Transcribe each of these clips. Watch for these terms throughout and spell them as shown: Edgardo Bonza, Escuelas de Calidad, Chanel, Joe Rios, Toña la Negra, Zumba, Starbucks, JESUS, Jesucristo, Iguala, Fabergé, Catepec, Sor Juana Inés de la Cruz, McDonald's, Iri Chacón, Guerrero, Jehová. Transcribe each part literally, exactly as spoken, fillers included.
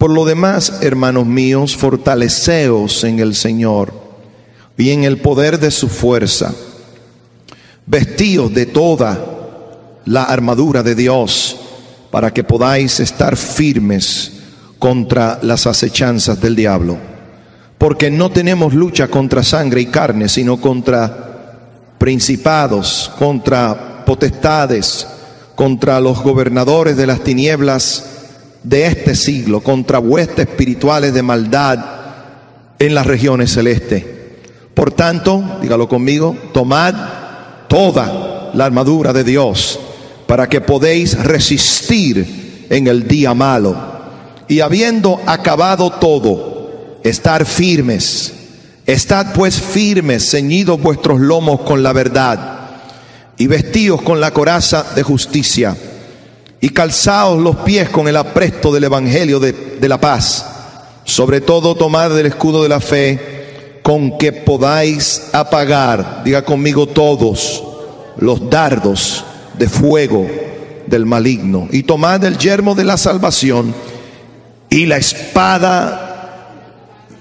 Por lo demás, hermanos míos, fortaleceos en el Señor y en el poder de su fuerza. Vestíos de toda la armadura de Dios para que podáis estar firmes contra las acechanzas del diablo. Porque no tenemos lucha contra sangre y carne, sino contra principados, contra potestades, contra los gobernadores de las tinieblas de este siglo, contra huestes espirituales de maldad en las regiones celestes. Por tanto, dígalo conmigo, tomad toda la armadura de Dios para que podéis resistir en el día malo, y habiendo acabado todo, estar firmes. Estad pues firmes, ceñidos vuestros lomos con la verdad, y vestíos con la coraza de justicia, y calzaos los pies con el apresto del evangelio de, de la paz. Sobre todo, tomad el escudo de la fe, con que podáis apagar, diga conmigo, todos los dardos de fuego del maligno, y tomad el yermo de la salvación y la espada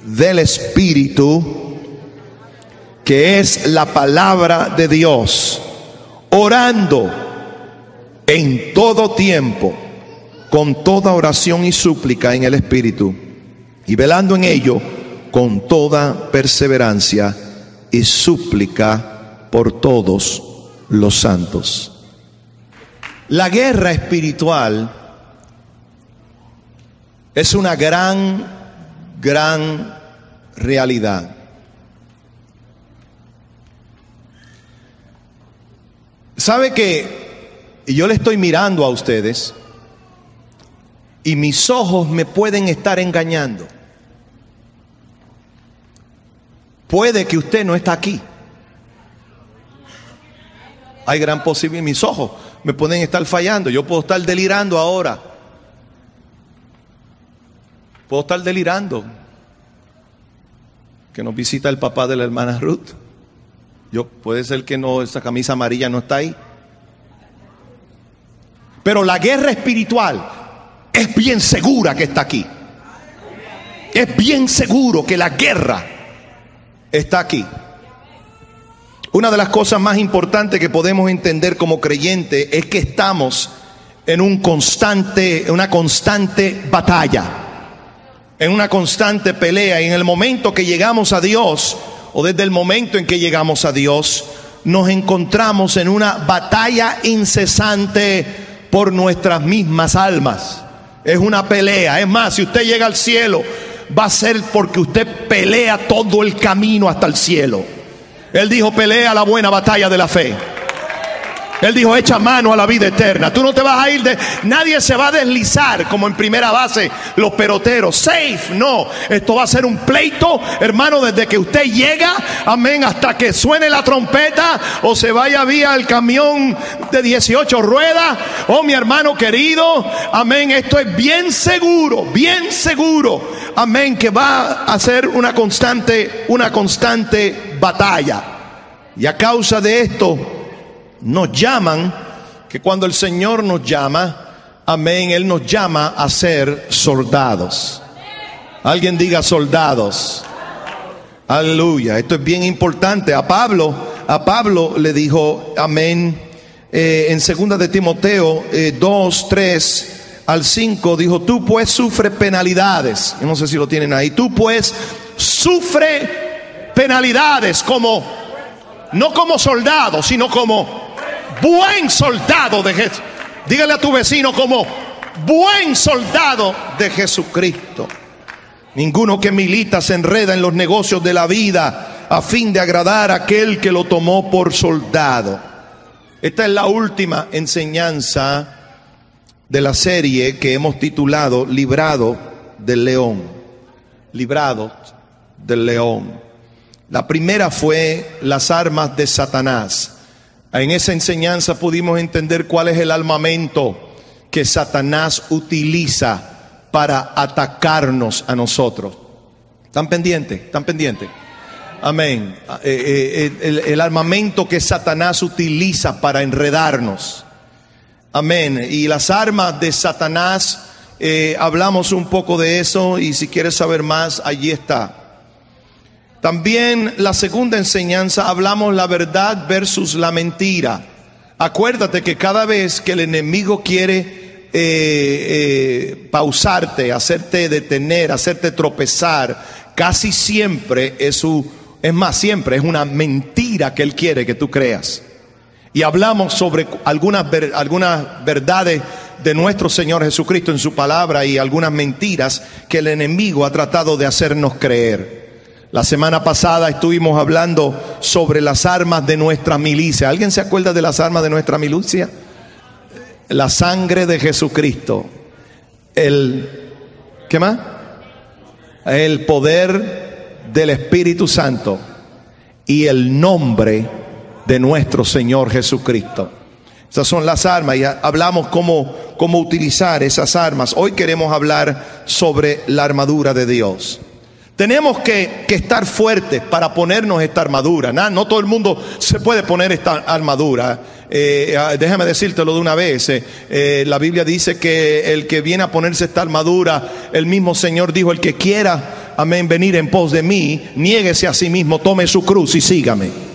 del Espíritu, que es la palabra de Dios, orando en todo tiempo con toda oración y súplica en el Espíritu, y velando en ello con toda perseverancia y súplica por todos los santos. La guerra espiritual es una gran, gran realidad. ¿Sabe que yo le estoy mirando a ustedes y mis ojos me pueden estar engañando? Puede que usted no está aquí. Hay gran posibilidad, mis ojos me pueden estar fallando, yo puedo estar delirando ahora. Puedo estar delirando. Que nos visita el papá de la hermana Ruth. Yo, puede ser que no, esa camisa amarilla no está ahí. Pero la guerra espiritual es bien segura que está aquí. Es bien seguro que la guerra está aquí. Una de las cosas más importantes que podemos entender como creyentes es que estamos en un constante, una constante batalla, en una constante pelea, y en el momento que llegamos a Dios, o desde el momento en que llegamos a Dios, nos encontramos en una batalla incesante por nuestras mismas almas. Es una pelea. Es más, si usted llega al cielo, va a ser porque usted pelea todo el camino hasta el cielo. Él dijo, pelea la buena batalla de la fe. Él dijo, echa mano a la vida eterna. Tú no te vas a ir de... Nadie se va a deslizar como en primera base los peloteros. Safe, no. Esto va a ser un pleito, hermano, desde que usted llega, amén, hasta que suene la trompeta o se vaya vía el camión de dieciocho ruedas. Oh, mi hermano querido, amén, esto es bien seguro, bien seguro, amén, que va a ser una constante, una constante batalla. Y a causa de esto nos llaman, que cuando el Señor nos llama, amén, Él nos llama a ser soldados. Alguien diga soldados. Aleluya. Esto es bien importante. A Pablo, a Pablo le dijo, amén, eh, en segunda de Timoteo eh, dos, tres al cinco, dijo, tú pues sufre penalidades. Yo no sé si lo tienen ahí. Tú pues sufre penalidades como... no como soldado, sino como buen soldado de Jesús. Dígale a tu vecino, como buen soldado de Jesucristo. Ninguno que milita se enreda en los negocios de la vida a fin de agradar a aquel que lo tomó por soldado. Esta es la última enseñanza de la serie que hemos titulado Librado del León. Librado del León. La primera fue las armas de Satanás. En esa enseñanza pudimos entender cuál es el armamento que Satanás utiliza para atacarnos a nosotros. ¿Están pendientes? ¿Están pendientes? Amén. Eh, eh, el, el armamento que Satanás utiliza para enredarnos. Amén. Y las armas de Satanás eh, hablamos un poco de eso, y si quieres saber más, allí está. También la segunda enseñanza, hablamos la verdad versus la mentira. Acuérdate que cada vez que el enemigo quiere eh, eh, pausarte, hacerte detener, hacerte tropezar, casi siempre es su, es más, siempre es una mentira que él quiere que tú creas. Y hablamos sobre algunas, algunas verdades de nuestro Señor Jesucristo en su palabra y algunas mentiras que el enemigo ha tratado de hacernos creer. La semana pasada estuvimos hablando sobre las armas de nuestra milicia. ¿Alguien se acuerda de las armas de nuestra milicia? La sangre de Jesucristo. El, ¿qué más? El poder del Espíritu Santo y el nombre de nuestro Señor Jesucristo. Esas son las armas, y hablamos cómo, cómo utilizar esas armas. Hoy queremos hablar sobre la armadura de Dios. Tenemos que, que estar fuertes para ponernos esta armadura. Nah, no todo el mundo se puede poner esta armadura. Eh, déjame decírtelo de una vez. Eh, eh, la Biblia dice que el que viene a ponerse esta armadura, el mismo Señor dijo, el que quiera, amén, venir en pos de mí, niéguese a sí mismo, tome su cruz y sígame.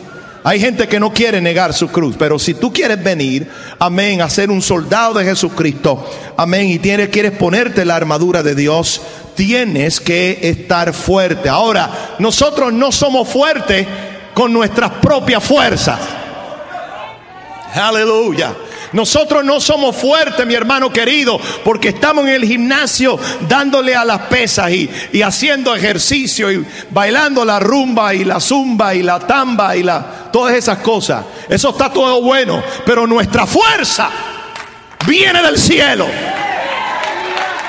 Hay gente que no quiere negar su cruz, pero si tú quieres venir, amén, a ser un soldado de Jesucristo, amén, y tienes, quieres ponerte la armadura de Dios, tienes que estar fuerte. Ahora, nosotros no somos fuertes con nuestras propias fuerzas. Aleluya. Nosotros no somos fuertes, mi hermano querido, porque estamos en el gimnasio dándole a las pesas y, y haciendo ejercicio y bailando la rumba y la zumba y la tamba y la, todas esas cosas. Eso está todo bueno, pero nuestra fuerza viene del cielo.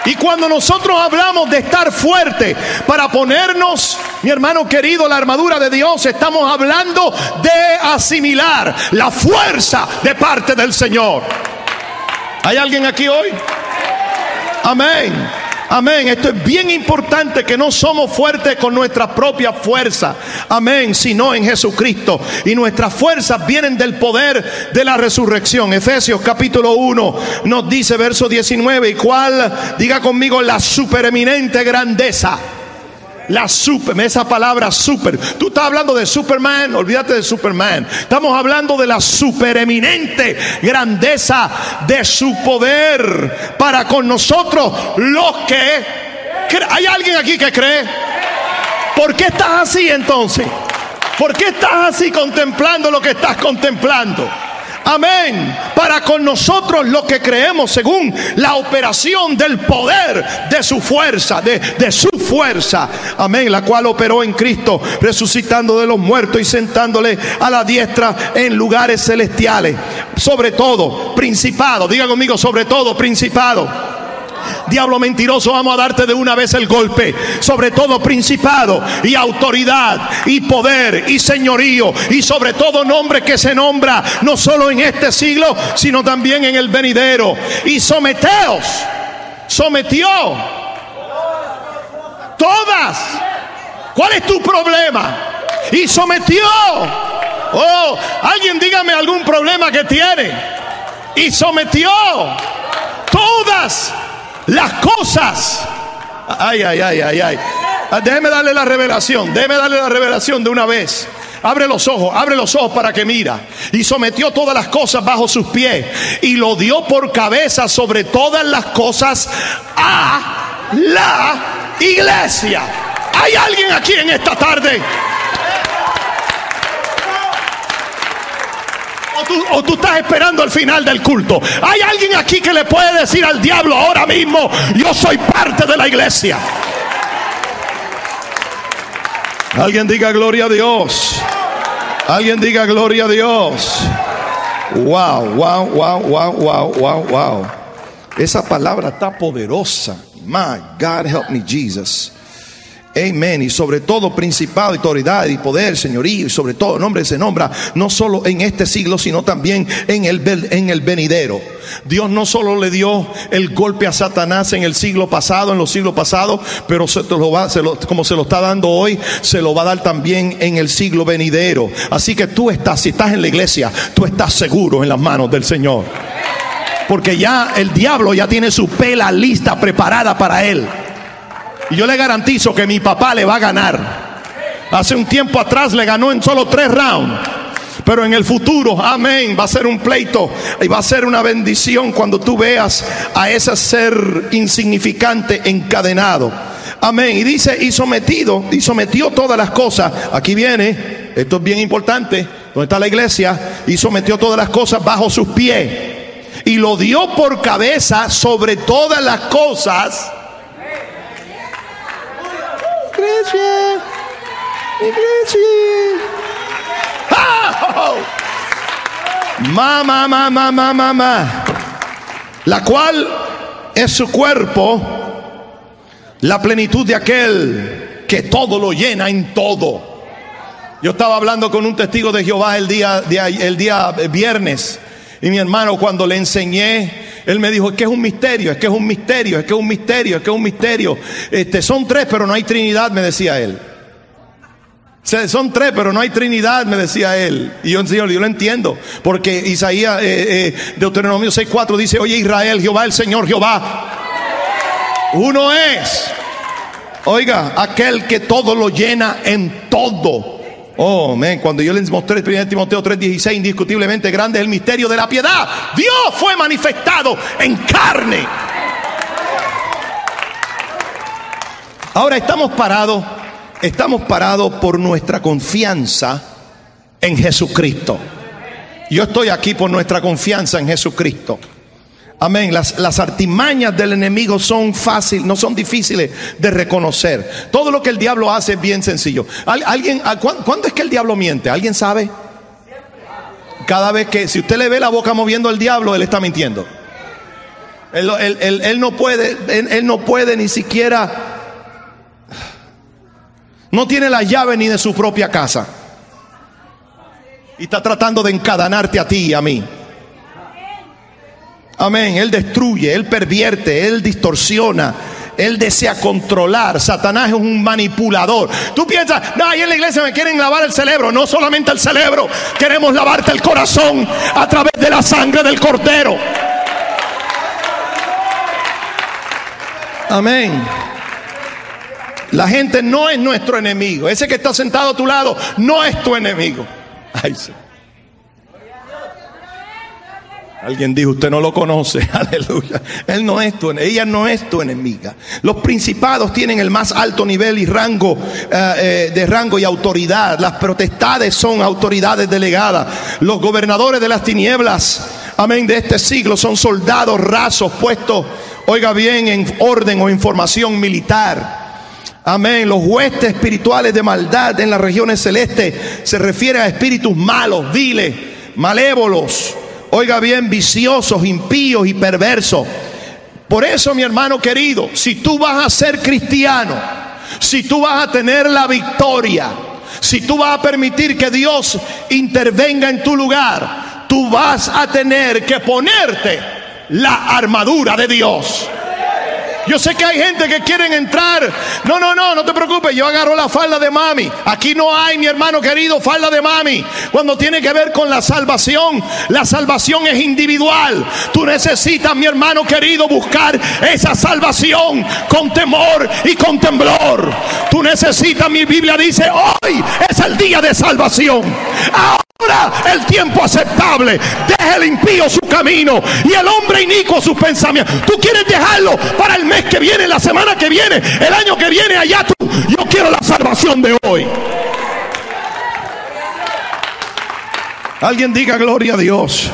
Y cuando nosotros hablamos de estar fuerte para ponernos, mi hermano querido, la armadura de Dios, estamos hablando de asimilar la fuerza de parte del Señor. ¿Hay alguien aquí hoy? Amén. Amén. Esto es bien importante, que no somos fuertes con nuestra propia fuerza. Amén. Sino en Jesucristo. Y nuestras fuerzas vienen del poder de la resurrección. Efesios capítulo uno nos dice, verso diecinueve, y cuál, diga conmigo, la supereminente grandeza. La super, esa palabra super. Tú estás hablando de Superman, olvídate de Superman. Estamos hablando de la supereminente grandeza de su poder para con nosotros los que... ¿Hay alguien aquí que cree? ¿Por qué estás así entonces? ¿Por qué estás así contemplando lo que estás contemplando? Amén. Para con nosotros los que creemos, según la operación del poder de su fuerza, de, de su fuerza. Amén. La cual operó en Cristo, resucitando de los muertos y sentándole a la diestra en lugares celestiales. Sobre todo, principado. Diga conmigo, sobre todo, principado. Diablo mentiroso, vamos a darte de una vez el golpe. Sobre todo principado y autoridad y poder y señorío, y sobre todo nombre que se nombra no solo en este siglo sino también en el venidero. Y someteos, sometió todas. ¿Cuál es tu problema? Y sometió. Oh, alguien dígame algún problema que tiene. Y sometió todas las cosas. Ay, ay, ay, ay, ay. Déjeme darle la revelación. Déjeme darle la revelación de una vez. Abre los ojos, abre los ojos para que mira. Y sometió todas las cosas bajo sus pies, y lo dio por cabeza sobre todas las cosas a la iglesia. ¿Hay alguien aquí en esta tarde? O tú, o tú estás esperando el final del culto. Hay alguien aquí que le puede decir al diablo ahora mismo: yo soy parte de la iglesia. Alguien diga gloria a Dios. Alguien diga gloria a Dios. Wow, wow, wow, wow, wow, wow, wow. Esa palabra está poderosa. My God, help me Jesus. Amén. Y sobre todo principado, autoridad y poder, señorío, y sobre todo nombre se nombra no solo en este siglo sino también en el, en el venidero. Dios no solo le dio el golpe a Satanás en el siglo pasado, en los siglos pasados, pero se lo va, se lo, como se lo está dando hoy, se lo va a dar también en el siglo venidero. Así que tú estás, si estás en la iglesia, tú estás seguro en las manos del Señor. Porque ya el diablo ya tiene su pela lista, preparada para él. Y yo le garantizo que mi papá le va a ganar. Hace un tiempo atrás le ganó en solo tres rounds. Pero en el futuro, amén, va a ser un pleito y va a ser una bendición cuando tú veas a ese ser insignificante encadenado. Amén. Y dice, y sometido, y sometió todas las cosas. Aquí viene, esto es bien importante, donde está la iglesia. Y sometió todas las cosas bajo sus pies. Y lo dio por cabeza sobre todas las cosas. Iglesia, iglesia. Mamá, mamá, mamá, mamá, la cual es su cuerpo, la plenitud de aquel que todo lo llena en todo. Yo estaba hablando con un testigo de Jehová el día, el día viernes, y mi hermano, cuando le enseñé, él me dijo, es que es un misterio, es que es un misterio, es que es un misterio, es que es un misterio. Este, son tres, pero no hay Trinidad, me decía él. Son tres, pero no hay Trinidad, me decía él. Y yo, Señor, yo lo entiendo. Porque Isaías, eh, eh, Deuteronomio seis cuatro dice, oye Israel, Jehová el Señor, Jehová uno es. Oiga, aquel que todo lo llena en todo. Oh, amén. Cuando yo les mostré primera Timoteo tres dieciséis, indiscutiblemente grande es el misterio de la piedad. Dios fue manifestado en carne. Ahora estamos parados. Estamos parados por nuestra confianza en Jesucristo. Yo estoy aquí por nuestra confianza en Jesucristo. Amén. Las, las artimañas del enemigo son fáciles, no son difíciles de reconocer. Todo lo que el diablo hace es bien sencillo. ¿Al, alguien, a, cu ¿Cuándo es que el diablo miente? ¿Alguien sabe? Cada vez que, si usted le ve la boca moviendo al diablo, él está mintiendo. Él, él, él, él no puede, él, él no puede ni siquiera... No tiene la llave ni de su propia casa. Y está tratando de encadenarte a ti y a mí. Amén. Él destruye, él pervierte, él distorsiona. Él desea controlar. Satanás es un manipulador. Tú piensas, no, ahí en la iglesia me quieren lavar el cerebro. No solamente el cerebro. Queremos lavarte el corazón a través de la sangre del Cordero. Amén. La gente no es nuestro enemigo. Ese que está sentado a tu lado no es tu enemigo. Ay, sí. Alguien dijo, usted no lo conoce. Aleluya. Él no es tu, ella no es tu enemiga. Los principados tienen el más alto nivel y rango eh, de rango y autoridad. Las potestades son autoridades delegadas. Los gobernadores de las tinieblas, amén, de este siglo son soldados rasos puestos, oiga bien, en orden o en formación militar. Amén. Los huestes espirituales de maldad en las regiones celestes se refieren a espíritus malos, viles, malévolos, oiga bien, viciosos, impíos y perversos. Por eso, mi hermano querido, si tú vas a ser cristiano, si tú vas a tener la victoria, si tú vas a permitir que Dios intervenga en tu lugar, tú vas a tener que ponerte la armadura de Dios. Yo sé que hay gente que quieren entrar. No, no, no, no te preocupes. Yo agarro la falda de mami. Aquí no hay, mi hermano querido, falda de mami. Cuando tiene que ver con la salvación, la salvación es individual. Tú necesitas, mi hermano querido, buscar esa salvación con temor y con temblor. Tú necesitas, mi Biblia dice, hoy es el día de salvación. Ahora el tiempo aceptable. Deja el impío su camino y el hombre inicuo sus pensamientos. Tú quieres dejarlo para el mes que viene, la semana que viene, el año que viene, allá tú. Yo quiero la salvación de hoy. Alguien diga gloria a Dios.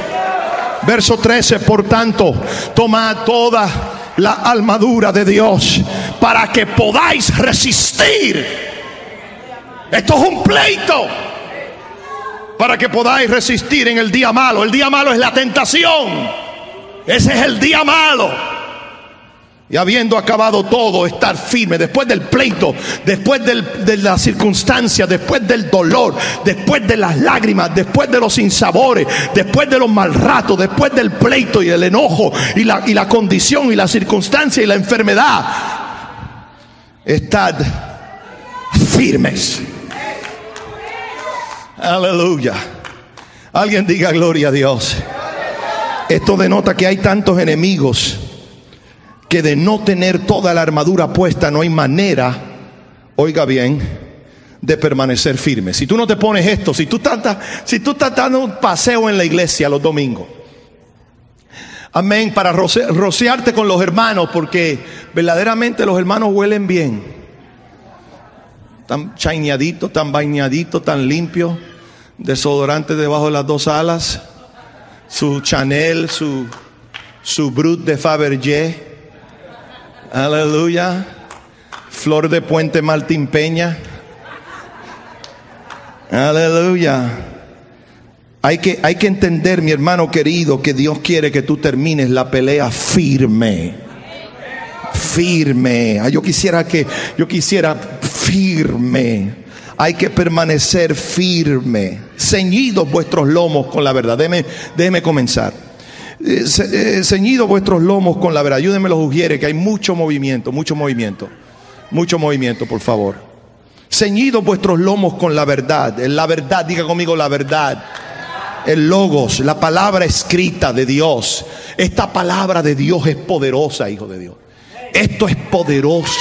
Verso trece, por tanto, tomad toda la armadura de Dios para que podáis resistir. Esto es un pleito. Para que podáis resistir en el día malo. El día malo es la tentación. Ese es el día malo. Y habiendo acabado todo, estar firme. Después del pleito, después del, de las circunstancias, después del dolor, después de las lágrimas, después de los sinsabores, después de los mal ratos, después del pleito y el enojo y la, y la condición y la circunstancia y la enfermedad, estad firmes. Aleluya. Alguien diga gloria a Dios. Esto denota que hay tantos enemigos que de no tener toda la armadura puesta no hay manera, oiga bien, de permanecer firme. Si tú no te pones esto, si tú estás, si tú estás dando un paseo en la iglesia los domingos, amén, para roce, rociarte con los hermanos, porque verdaderamente los hermanos huelen bien, tan chaineaditos, tan bañaditos, tan limpios, desodorante debajo de las dos alas, su Chanel, su, su Brut de Fabergé, aleluya, Flor de Puente Martín Peña, aleluya. Hay que, hay que entender, mi hermano querido, que Dios quiere que tú termines la pelea firme. Firme. Yo quisiera que, yo quisiera firme. Hay que permanecer firme. Ceñidos vuestros lomos con la verdad. Déjeme, déjeme comenzar. Ceñidos vuestros lomos con la verdad. Ayúdenme los ujieres, que hay mucho movimiento, mucho movimiento. Mucho movimiento, por favor. Ceñidos vuestros lomos con la verdad. La verdad, diga conmigo, la verdad. El logos, la palabra escrita de Dios. Esta palabra de Dios es poderosa, hijo de Dios. Esto es poderoso.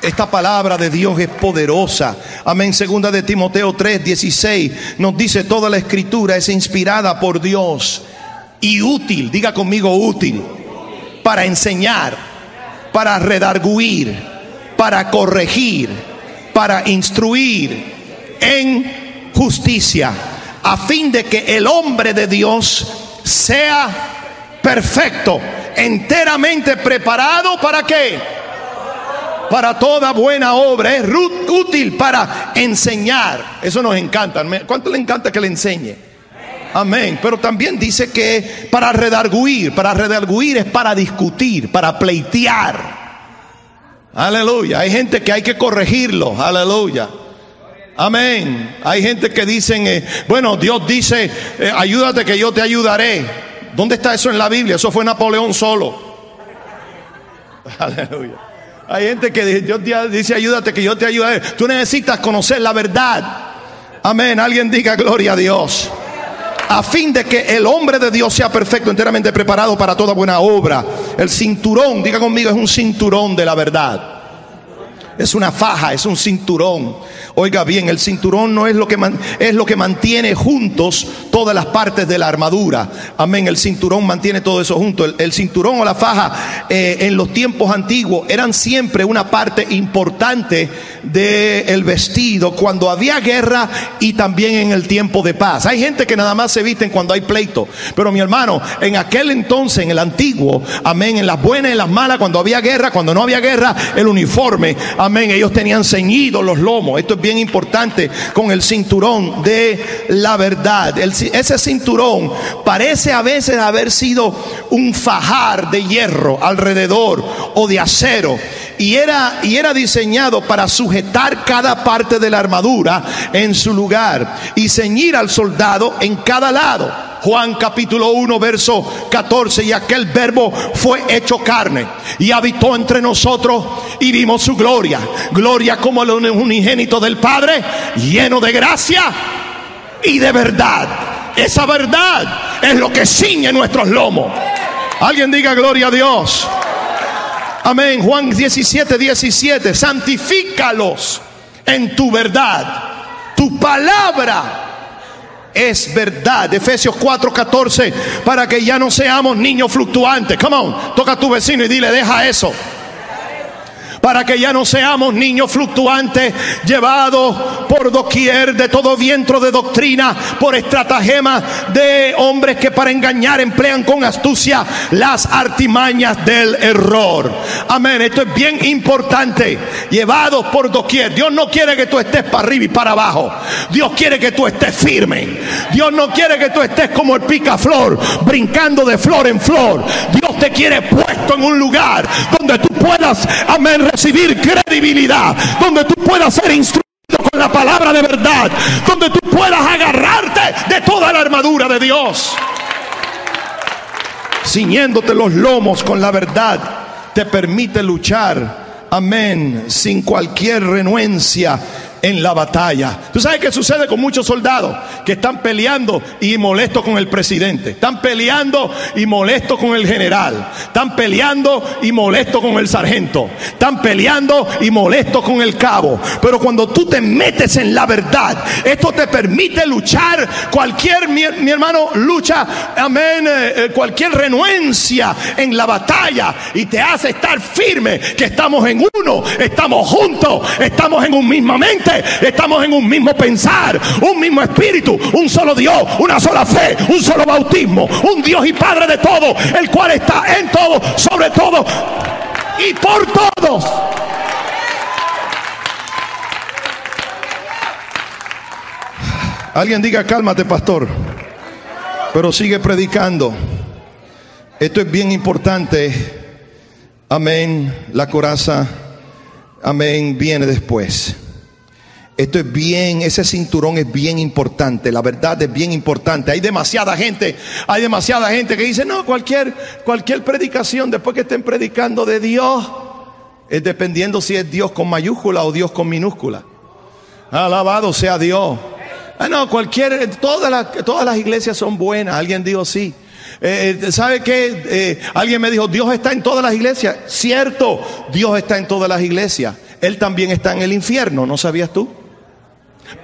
Esta palabra de Dios es poderosa. Amén. Segunda de Timoteo tres, dieciséis nos dice: toda la escritura es inspirada por Dios y útil, diga conmigo útil, para enseñar, para redarguir, para corregir, para instruir en justicia, a fin de que el hombre de Dios sea perfecto, enteramente preparado para qué, para toda buena obra. Es útil para enseñar. Eso nos encanta. ¿Cuánto le encanta que le enseñe? Amén. Pero también dice que para redarguir. Para redarguir es para discutir, para pleitear. Aleluya. Hay gente que hay que corregirlo. Aleluya. Amén. Hay gente que dicen, eh, bueno, Dios dice, eh, ayúdate que yo te ayudaré. ¿Dónde está eso en la Biblia? Eso fue Napoleón solo. Aleluya. Hay gente que dice, Dios dice, ayúdate que yo te ayudaré. Tú necesitas conocer la verdad. Amén. Alguien diga gloria a Dios. A fin de que el hombre de Dios sea perfecto, enteramente preparado para toda buena obra. El cinturón, diga conmigo, es un cinturón de la verdad. Es una faja, es un cinturón. Oiga bien, el cinturón no es lo que man, es lo que mantiene juntos todas las partes de la armadura. Amén, el cinturón mantiene todo eso junto. El, el cinturón o la faja eh, en los tiempos antiguos eran siempre una parte importante del vestido cuando había guerra y también en el tiempo de paz. Hay gente que nada más se visten cuando hay pleito. Pero mi hermano, en aquel entonces, en el antiguo, amén, en las buenas y en las malas, cuando había guerra, cuando no había guerra, el uniforme, amén. Amén, ellos tenían ceñidos los lomos. Esto es bien importante con el cinturón de la verdad. El, ese cinturón parece a veces haber sido un fajar de hierro alrededor o de acero. Y era, y era diseñado para sujetar cada parte de la armadura en su lugar y ceñir al soldado en cada lado. Juan capítulo uno verso catorce: y aquel verbo fue hecho carne y habitó entre nosotros y vimos su gloria, gloria como el unigénito del Padre, lleno de gracia y de verdad. Esa verdad es lo que ciñe nuestros lomos. Alguien diga gloria a Dios. Amén. Juan diecisiete, diecisiete: santifícalos en tu verdad, tu palabra es verdad. Efesios cuatro, catorce: para que ya no seamos niños fluctuantes. Come on, toca a tu vecino y dile, deja eso. Para que ya no seamos niños fluctuantes, llevados por doquier de todo viento de doctrina, por estratagemas de hombres que para engañar emplean con astucia las artimañas del error. Amén, esto es bien importante. Llevados por doquier. Dios no quiere que tú estés para arriba y para abajo. Dios quiere que tú estés firme. Dios no quiere que tú estés como el picaflor, brincando de flor en flor. Dios te quiere puesto en un lugar donde tú puedas, amén, recibir credibilidad, donde tú puedas ser instruido con la palabra de verdad, donde tú puedas agarrarte de toda la armadura de Dios. Ciñéndote los lomos con la verdad te permite luchar, amén, sin cualquier renuencia en la batalla. ¿Tú sabes qué sucede con muchos soldados que están peleando y molestos con el presidente? Están peleando y molestos con el general. Están peleando y molestos con el sargento. Están peleando y molestos con el cabo. Pero cuando tú te metes en la verdad, esto te permite luchar cualquier, mi, mi hermano, lucha, amén, eh, cualquier renuencia en la batalla, y te hace estar firme que estamos en uno, estamos juntos, estamos en un misma mente, estamos en un mismo pensar, un mismo espíritu, un solo Dios, una sola fe, un solo bautismo, un Dios y Padre de todos, el cual está en todo, sobre todo y por todos. Alguien diga: cálmate, pastor, pero sigue predicando. Esto es bien importante. Amén. La coraza, amén, viene después. Esto es bien, ese cinturón es bien importante, la verdad es bien importante. Hay demasiada gente, hay demasiada gente que dice: no, cualquier, cualquier predicación, después que estén predicando de Dios, es dependiendo si es Dios con mayúscula o Dios con minúscula. Alabado sea Dios. Ah, no, cualquier, todas las, todas las iglesias son buenas. Alguien dijo sí. Eh, ¿Sabe qué? Eh, alguien me dijo: Dios está en todas las iglesias. Cierto, Dios está en todas las iglesias. Él también está en el infierno, ¿no sabías tú?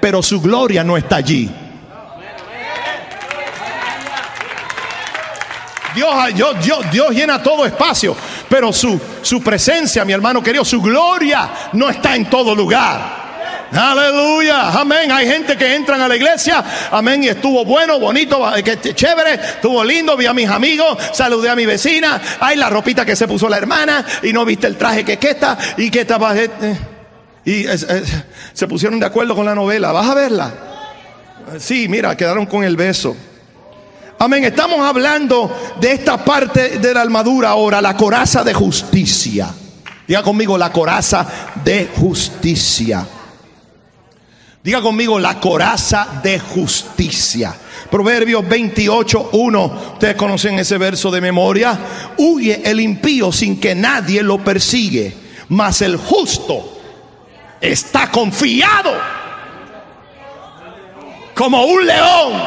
Pero su gloria no está allí. Dios, Dios, Dios, Dios llena todo espacio, pero su, su presencia, mi hermano querido, su gloria no está en todo lugar. Aleluya, amén. Hay gente que entran a la iglesia, amén, y estuvo bueno, bonito, que chévere, estuvo lindo, vi a mis amigos, saludé a mi vecina, ay, la ropita que se puso la hermana, y no viste el traje que, que está, y que estaba, eh, y eh, se pusieron de acuerdo con la novela. ¿Vas a verla? Sí, mira, quedaron con el beso. Amén, estamos hablando de esta parte de la armadura ahora, la coraza de justicia. Diga conmigo: la coraza de justicia. Diga conmigo: la coraza de justicia. Proverbios veintiocho uno. Ustedes conocen ese verso de memoria. Huye el impío sin que nadie lo persigue, mas el justo está confiado como un león.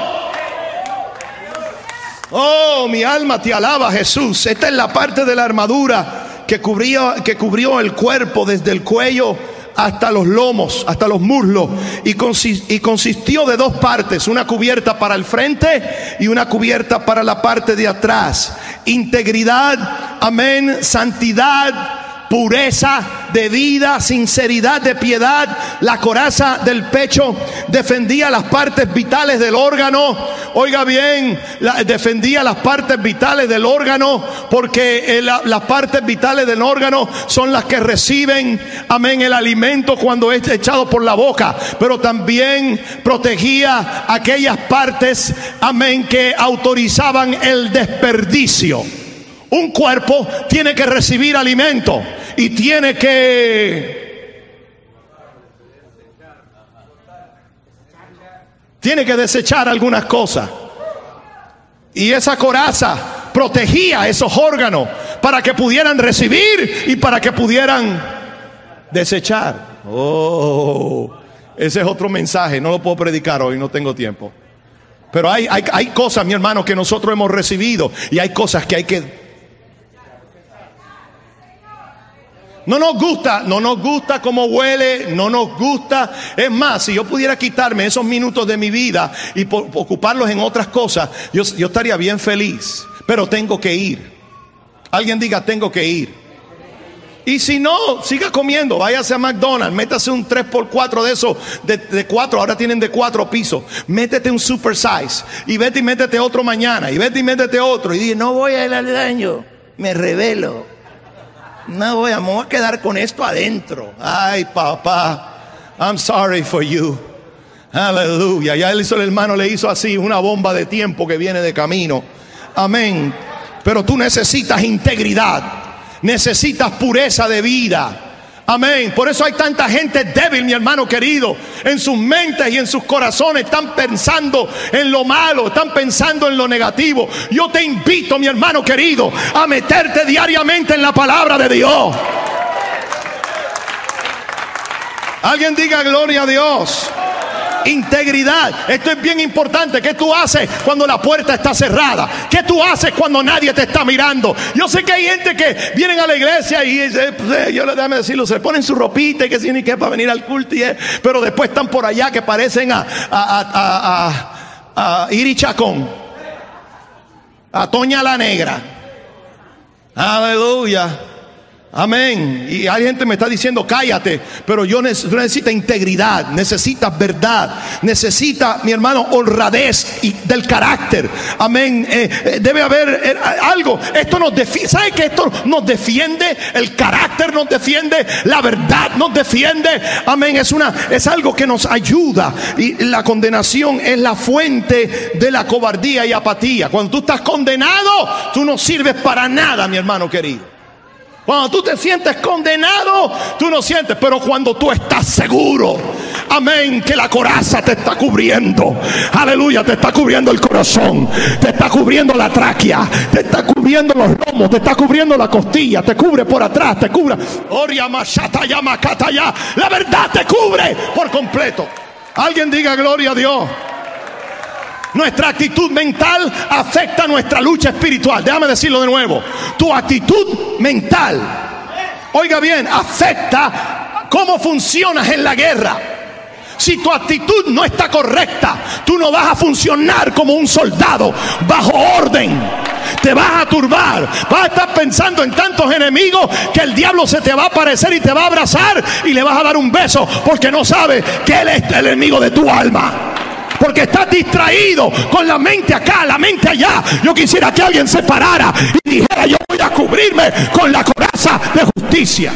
Oh, mi alma te alaba, Jesús. Esta es la parte de la armadura que cubría, que cubrió el cuerpo desde el cuello hasta los lomos, hasta los muslos, y consistió de dos partes: una cubierta para el frente y una cubierta para la parte de atrás. Integridad, amén, santidad, pureza de vida, sinceridad de piedad. La coraza del pecho defendía las partes vitales del órgano. Oiga bien, la, defendía las partes vitales del órgano, porque eh, la, las partes vitales del órgano son las que reciben, amén, el alimento cuando es echado por la boca. Pero también protegía aquellas partes, amén, que autorizaban el desperdicio. Un cuerpo tiene que recibir alimento y tiene que... tiene que desechar algunas cosas. Y esa coraza protegía esos órganos para que pudieran recibir y para que pudieran desechar. Oh, ese es otro mensaje. No lo puedo predicar hoy, no tengo tiempo. Pero hay, hay, hay cosas, mi hermano, que nosotros hemos recibido, y hay cosas que hay que... No nos gusta, no nos gusta cómo huele, no nos gusta. Es más, si yo pudiera quitarme esos minutos de mi vida y por, por ocuparlos en otras cosas, yo, yo estaría bien feliz. Pero tengo que ir. Alguien diga: tengo que ir. Y si no, siga comiendo, váyase a McDonald's, métase un tres por cuatro de esos, de, de cuatro, ahora tienen de cuatro pisos. Métete un super size y vete y métete otro mañana, y vete y métete otro. Y dice: no voy a ir al daño, me rebelo. No voy a, me voy a quedar con esto adentro. Ay, papá, I'm sorry for you. Aleluya. Ya él hizo, el hermano le hizo así, una bomba de tiempo que viene de camino. Amén. Pero tú necesitas integridad, necesitas pureza de vida. Amén. Por eso hay tanta gente débil, mi hermano querido. En sus mentes y en sus corazones están pensando en lo malo, están pensando en lo negativo. Yo te invito, mi hermano querido, a meterte diariamente en la palabra de Dios. Alguien diga gloria a Dios. Integridad. Esto es bien importante. ¿Qué tú haces cuando la puerta está cerrada? ¿Qué tú haces cuando nadie te está mirando? Yo sé que hay gente que vienen a la iglesia y se, yo déjame decirlo, se ponen su ropita y que sí ni qué para venir al culto y es, pero después están por allá que parecen a a, a, a, a, a Iri Chacón, a Toña la Negra. Aleluya. Amén. Y hay gente que me está diciendo cállate, pero yo necesito integridad, necesitas verdad, necesita, mi hermano, honradez y del carácter. Amén. Eh, eh, debe haber eh, algo. Esto nos defiende. ¿Sabe que esto nos defiende? El carácter nos defiende, la verdad nos defiende. Amén. Es una, es algo que nos ayuda. Y la condenación es la fuente de la cobardía y apatía. Cuando tú estás condenado, tú no sirves para nada, mi hermano querido. Cuando tú te sientes condenado, tú no sientes, pero cuando tú estás seguro, amén, que la coraza te está cubriendo, aleluya, te está cubriendo el corazón, te está cubriendo la tráquea, te está cubriendo los lomos, te está cubriendo la costilla, te cubre por atrás, te cubre, la verdad te cubre por completo. Alguien diga gloria a Dios. Nuestra actitud mental afecta nuestra lucha espiritual. Déjame decirlo de nuevo. Tu actitud mental, oiga bien, afecta cómo funcionas en la guerra. Si tu actitud no está correcta, tú no vas a funcionar como un soldado bajo orden. Te vas a turbar, vas a estar pensando en tantos enemigos que el diablo se te va a aparecer y te va a abrazar y le vas a dar un beso porque no sabes que él es el enemigo de tu alma. Porque estás distraído con la mente acá, la mente allá. Yo quisiera que alguien se parara y dijera: yo voy a cubrirme con la coraza de justicia.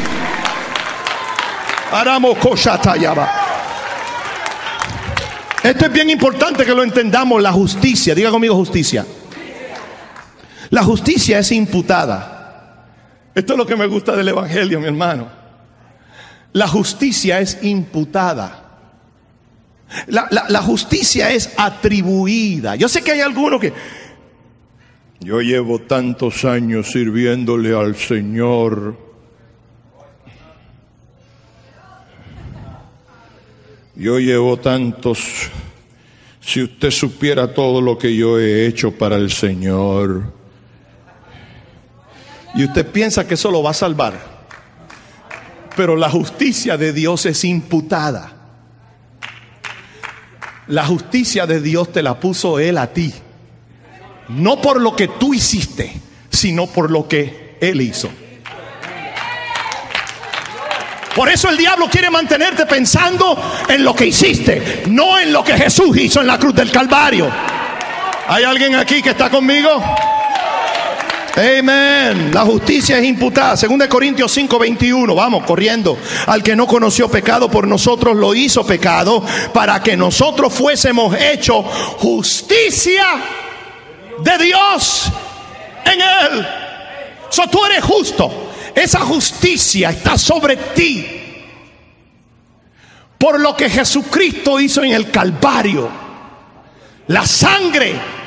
Esto es bien importante que lo entendamos. La justicia, diga conmigo justicia. La justicia es imputada. Esto es lo que me gusta del evangelio, mi hermano. La justicia es imputada. La, la, la justicia es atribuida. Yo sé que hay algunos que... Yo llevo tantos años sirviéndole al Señor. Yo llevo tantos... Si usted supiera todo lo que yo he hecho para el Señor. Y usted piensa que eso lo va a salvar. Pero la justicia de Dios es imputada. La justicia de Dios te la puso Él a ti. No por lo que tú hiciste, sino por lo que Él hizo. Por eso el diablo quiere mantenerte pensando en lo que hiciste, no en lo que Jesús hizo en la cruz del Calvario. ¿Hay alguien aquí que está conmigo? Amén. La justicia es imputada. Segunda de Corintios cinco veintiuno. Vamos corriendo. Al que no conoció pecado, por nosotros lo hizo pecado, para que nosotros fuésemos hechos justicia de Dios en él. So, tú eres justo. Esa justicia está sobre ti por lo que Jesucristo hizo en el Calvario. La sangre.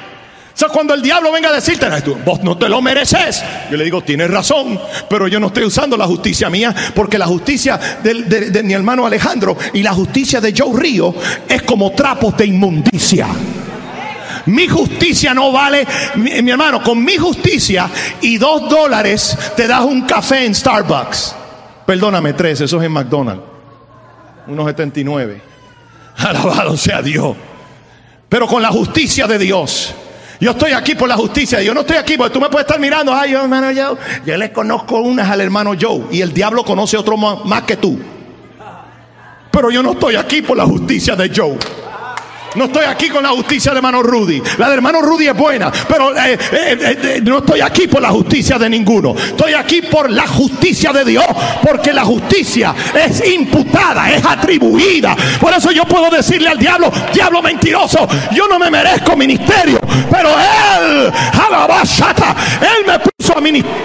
O sea, cuando el diablo venga a decirte: vos no te lo mereces, yo le digo: tienes razón, pero yo no estoy usando la justicia mía, porque la justicia de, de, de mi hermano Alejandro y la justicia de Joe Rios es como trapos de inmundicia. Mi justicia no vale, mi, mi hermano, con mi justicia y dos dólares te das un café en Starbucks. Perdóname, tres, eso es en McDonald's. uno setenta y nueve. Alabado sea Dios. Pero con la justicia de Dios. Yo estoy aquí por la justicia. Yo no estoy aquí porque tú me puedes estar mirando. Ay, yo, hermano Joe. Yo le conozco unas al hermano Joe. Y el diablo conoce otro más, más que tú. Pero yo no estoy aquí por la justicia de Joe. No estoy aquí con la justicia de hermano Rudy. La de hermano Rudy es buena. Pero eh, eh, eh, no estoy aquí por la justicia de ninguno. Estoy aquí por la justicia de Dios. Porque la justicia es imputada, es atribuida. Por eso yo puedo decirle al diablo: diablo mentiroso, yo no me merezco ministerio. Pero él, alabashata, él me puso a ministerio.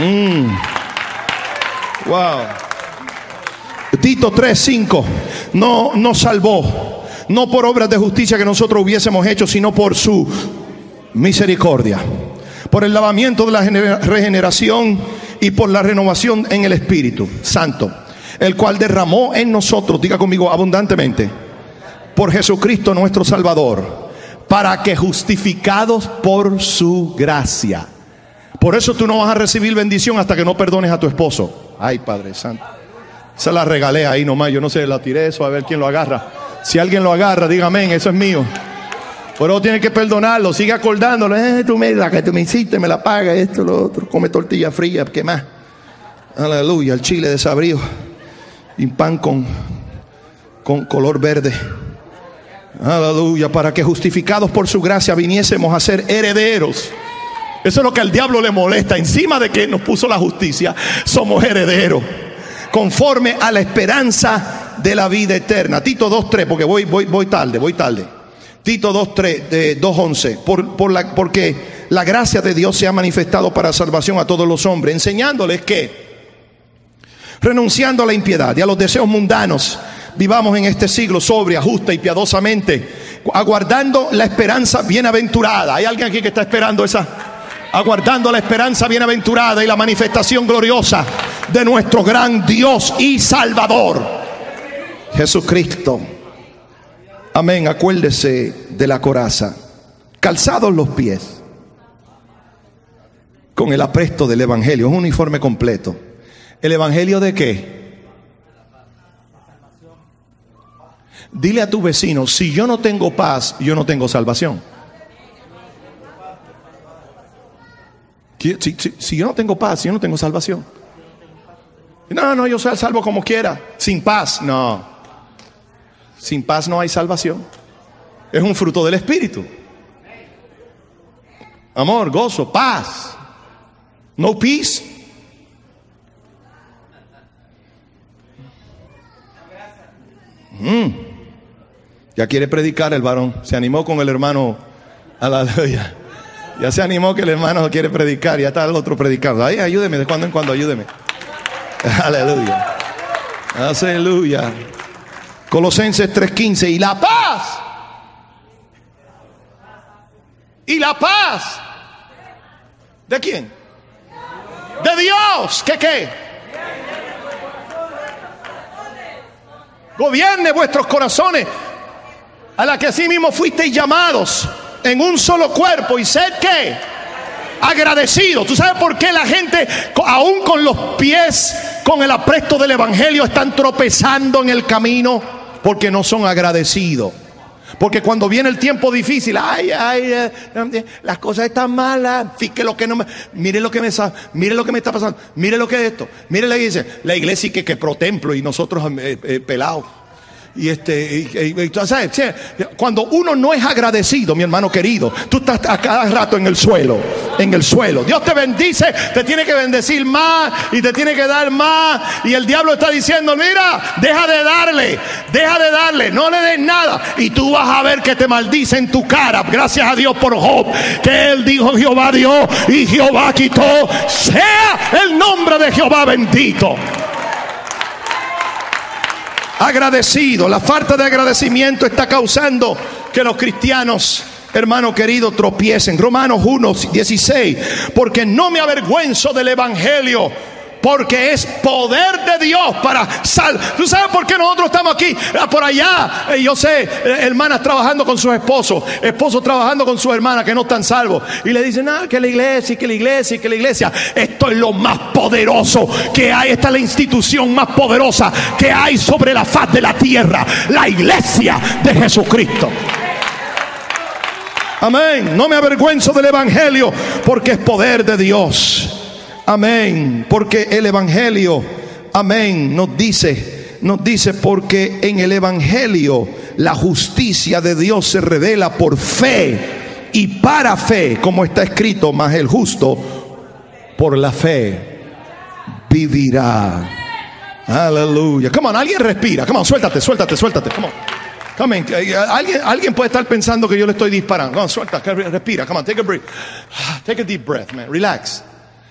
Mm. Wow. Tito tres cinco. No nos salvó, no por obras de justicia que nosotros hubiésemos hecho, sino por su misericordia, por el lavamiento de la regeneración y por la renovación en el Espíritu Santo, el cual derramó en nosotros, diga conmigo, abundantemente, por Jesucristo nuestro Salvador, para que justificados por su gracia. Por eso tú no vas a recibir bendición hasta que no perdones a tu esposo. Ay, Padre Santo. Se la regalé ahí nomás, yo no sé, la tiré eso, a ver quién lo agarra. Si alguien lo agarra, dígame, eso es mío. Pero tiene que perdonarlo, sigue acordándolo. Eh, tú me, la que tú me hiciste, me la paga, esto, lo otro. Come tortilla fría, ¿qué más? Aleluya, el chile desabrido. Y pan con, con color verde. Aleluya, para que justificados por su gracia viniésemos a ser herederos. Eso es lo que al diablo le molesta. Encima de que nos puso la justicia, somos herederos, conforme a la esperanza de la vida eterna. Tito dos tres, porque voy, voy, voy tarde, voy tarde. Tito dos once, por, por la, porque la gracia de Dios se ha manifestado para salvación a todos los hombres, enseñándoles que, renunciando a la impiedad y a los deseos mundanos, vivamos en este siglo sobria, justa y piadosamente, aguardando la esperanza bienaventurada. ¿Hay alguien aquí que está esperando esa? Aguardando la esperanza bienaventurada y la manifestación gloriosa de nuestro gran Dios y Salvador, Jesucristo. Amén. Acuérdese de la coraza, calzados los pies con el apresto del Evangelio. Es un uniforme completo. ¿El Evangelio de qué? Dile a tu vecino, si yo no tengo paz, yo no tengo salvación. Si, si, si yo no tengo paz, yo no tengo salvación. No, no, yo soy salvo como quiera. Sin paz, no. Sin paz no hay salvación. Es un fruto del Espíritu. Amor, gozo, paz. No peace. Mm. Ya quiere predicar el varón. Se animó con el hermano. Aleluya. Ya se animó que el hermano quiere predicar. Ya está el otro predicando. Ay, ayúdeme, de cuando en cuando, ayúdeme. Aleluya. Aleluya. Colosenses tres quince. Y la paz. Y la paz. ¿De quién? De Dios. ¿Qué qué? Gobierne vuestros corazones, a la que así mismo fuisteis llamados en un solo cuerpo, y sed que agradecidos. ¿Tú sabes por qué la gente, aún con los pies, con el apresto del Evangelio, están tropezando en el camino? Porque no son agradecidos. Porque cuando viene el tiempo difícil, ay, ay, eh, las cosas están malas. Fíjate lo que no me, mire lo que me, mire lo que me está pasando, mire lo que es esto, mire le dice, la iglesia que, que pro templo y nosotros eh, eh, pelados. Y este, y, y, y, ¿sabes? Cuando uno no es agradecido, mi hermano querido, tú estás a cada rato en el suelo, en el suelo. Dios te bendice, te tiene que bendecir más y te tiene que dar más. Y el diablo está diciendo, mira, deja de darle, deja de darle, no le des nada. Y tú vas a ver que te maldice en tu cara. Gracias a Dios por Job, que él dijo, Jehová dio y Jehová quitó. Sea el nombre de Jehová bendito. Agradecido. La falta de agradecimiento está causando que los cristianos, hermano querido, tropiecen. Romanos uno dieciséis, porque no me avergüenzo del Evangelio, porque es poder de Dios para salvar. ¿Tú sabes por qué nosotros estamos aquí? Por allá, eh, yo sé, eh, hermanas trabajando con sus esposos, esposos trabajando con sus hermanas que no están salvos. Y le dicen, ah, que la iglesia, que la iglesia, que la iglesia. Esto es lo más poderoso que hay. Esta es la institución más poderosa que hay sobre la faz de la tierra. La iglesia de Jesucristo. Amén. No me avergüenzo del Evangelio, porque es poder de Dios. Amén, porque el Evangelio, amén, nos dice, nos dice, porque en el Evangelio la justicia de Dios se revela por fe y para fe, como está escrito, mas el justo por la fe vivirá. Aleluya. Come on, alguien respira. Come on, suéltate, suéltate, suéltate. Come on. Come on. Alguien, alguien puede estar pensando que yo le estoy disparando. Come on, suelta, respira. Come on, take a breath. Take a deep breath, man. Relax.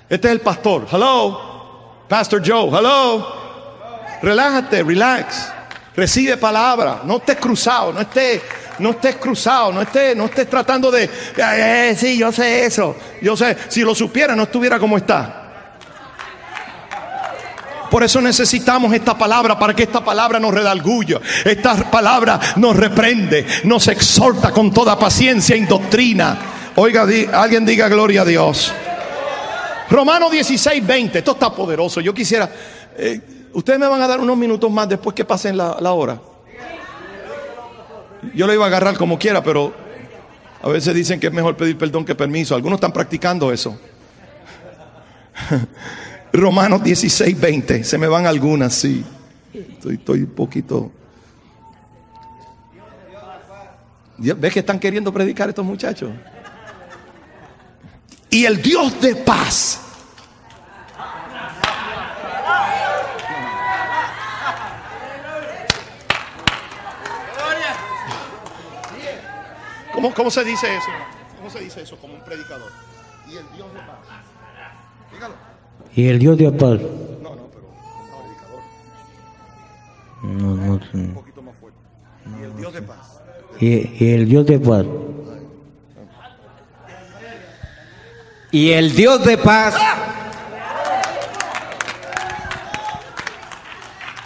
Este es el pastor. Hello, Pastor Joe. Hello. Relájate, relax. Recibe palabra. No estés cruzado, no estés, no estés cruzado, no estés, no estés tratando de. Eh, sí, yo sé eso. Yo sé. Si lo supiera, no estuviera como está. Por eso necesitamos esta palabra, para que esta palabra nos redarguya, esta palabra nos reprende, nos exhorta con toda paciencia en doctrina. Oiga, di, alguien diga gloria a Dios. Romanos dieciséis, veinte. Esto está poderoso. Yo quisiera, eh, ustedes me van a dar unos minutos más después que pasen la, la hora. Yo lo iba a agarrar como quiera, pero a veces dicen que es mejor pedir perdón que permiso. Algunos están practicando eso. Romanos dieciséis, veinte. Se me van algunas, sí. Estoy, estoy un poquito. ¿Ves que están queriendo predicar estos muchachos? Y el Dios de paz. ¿Cómo, cómo se dice eso? ¿Cómo se dice eso como un predicador? Y el Dios de paz. Dígalo. Y el Dios de paz. No, no, pero no predicador. No, no, no. Un poquito más fuerte. Y el Dios de paz. Y, y el Dios de paz. Y el Dios de paz.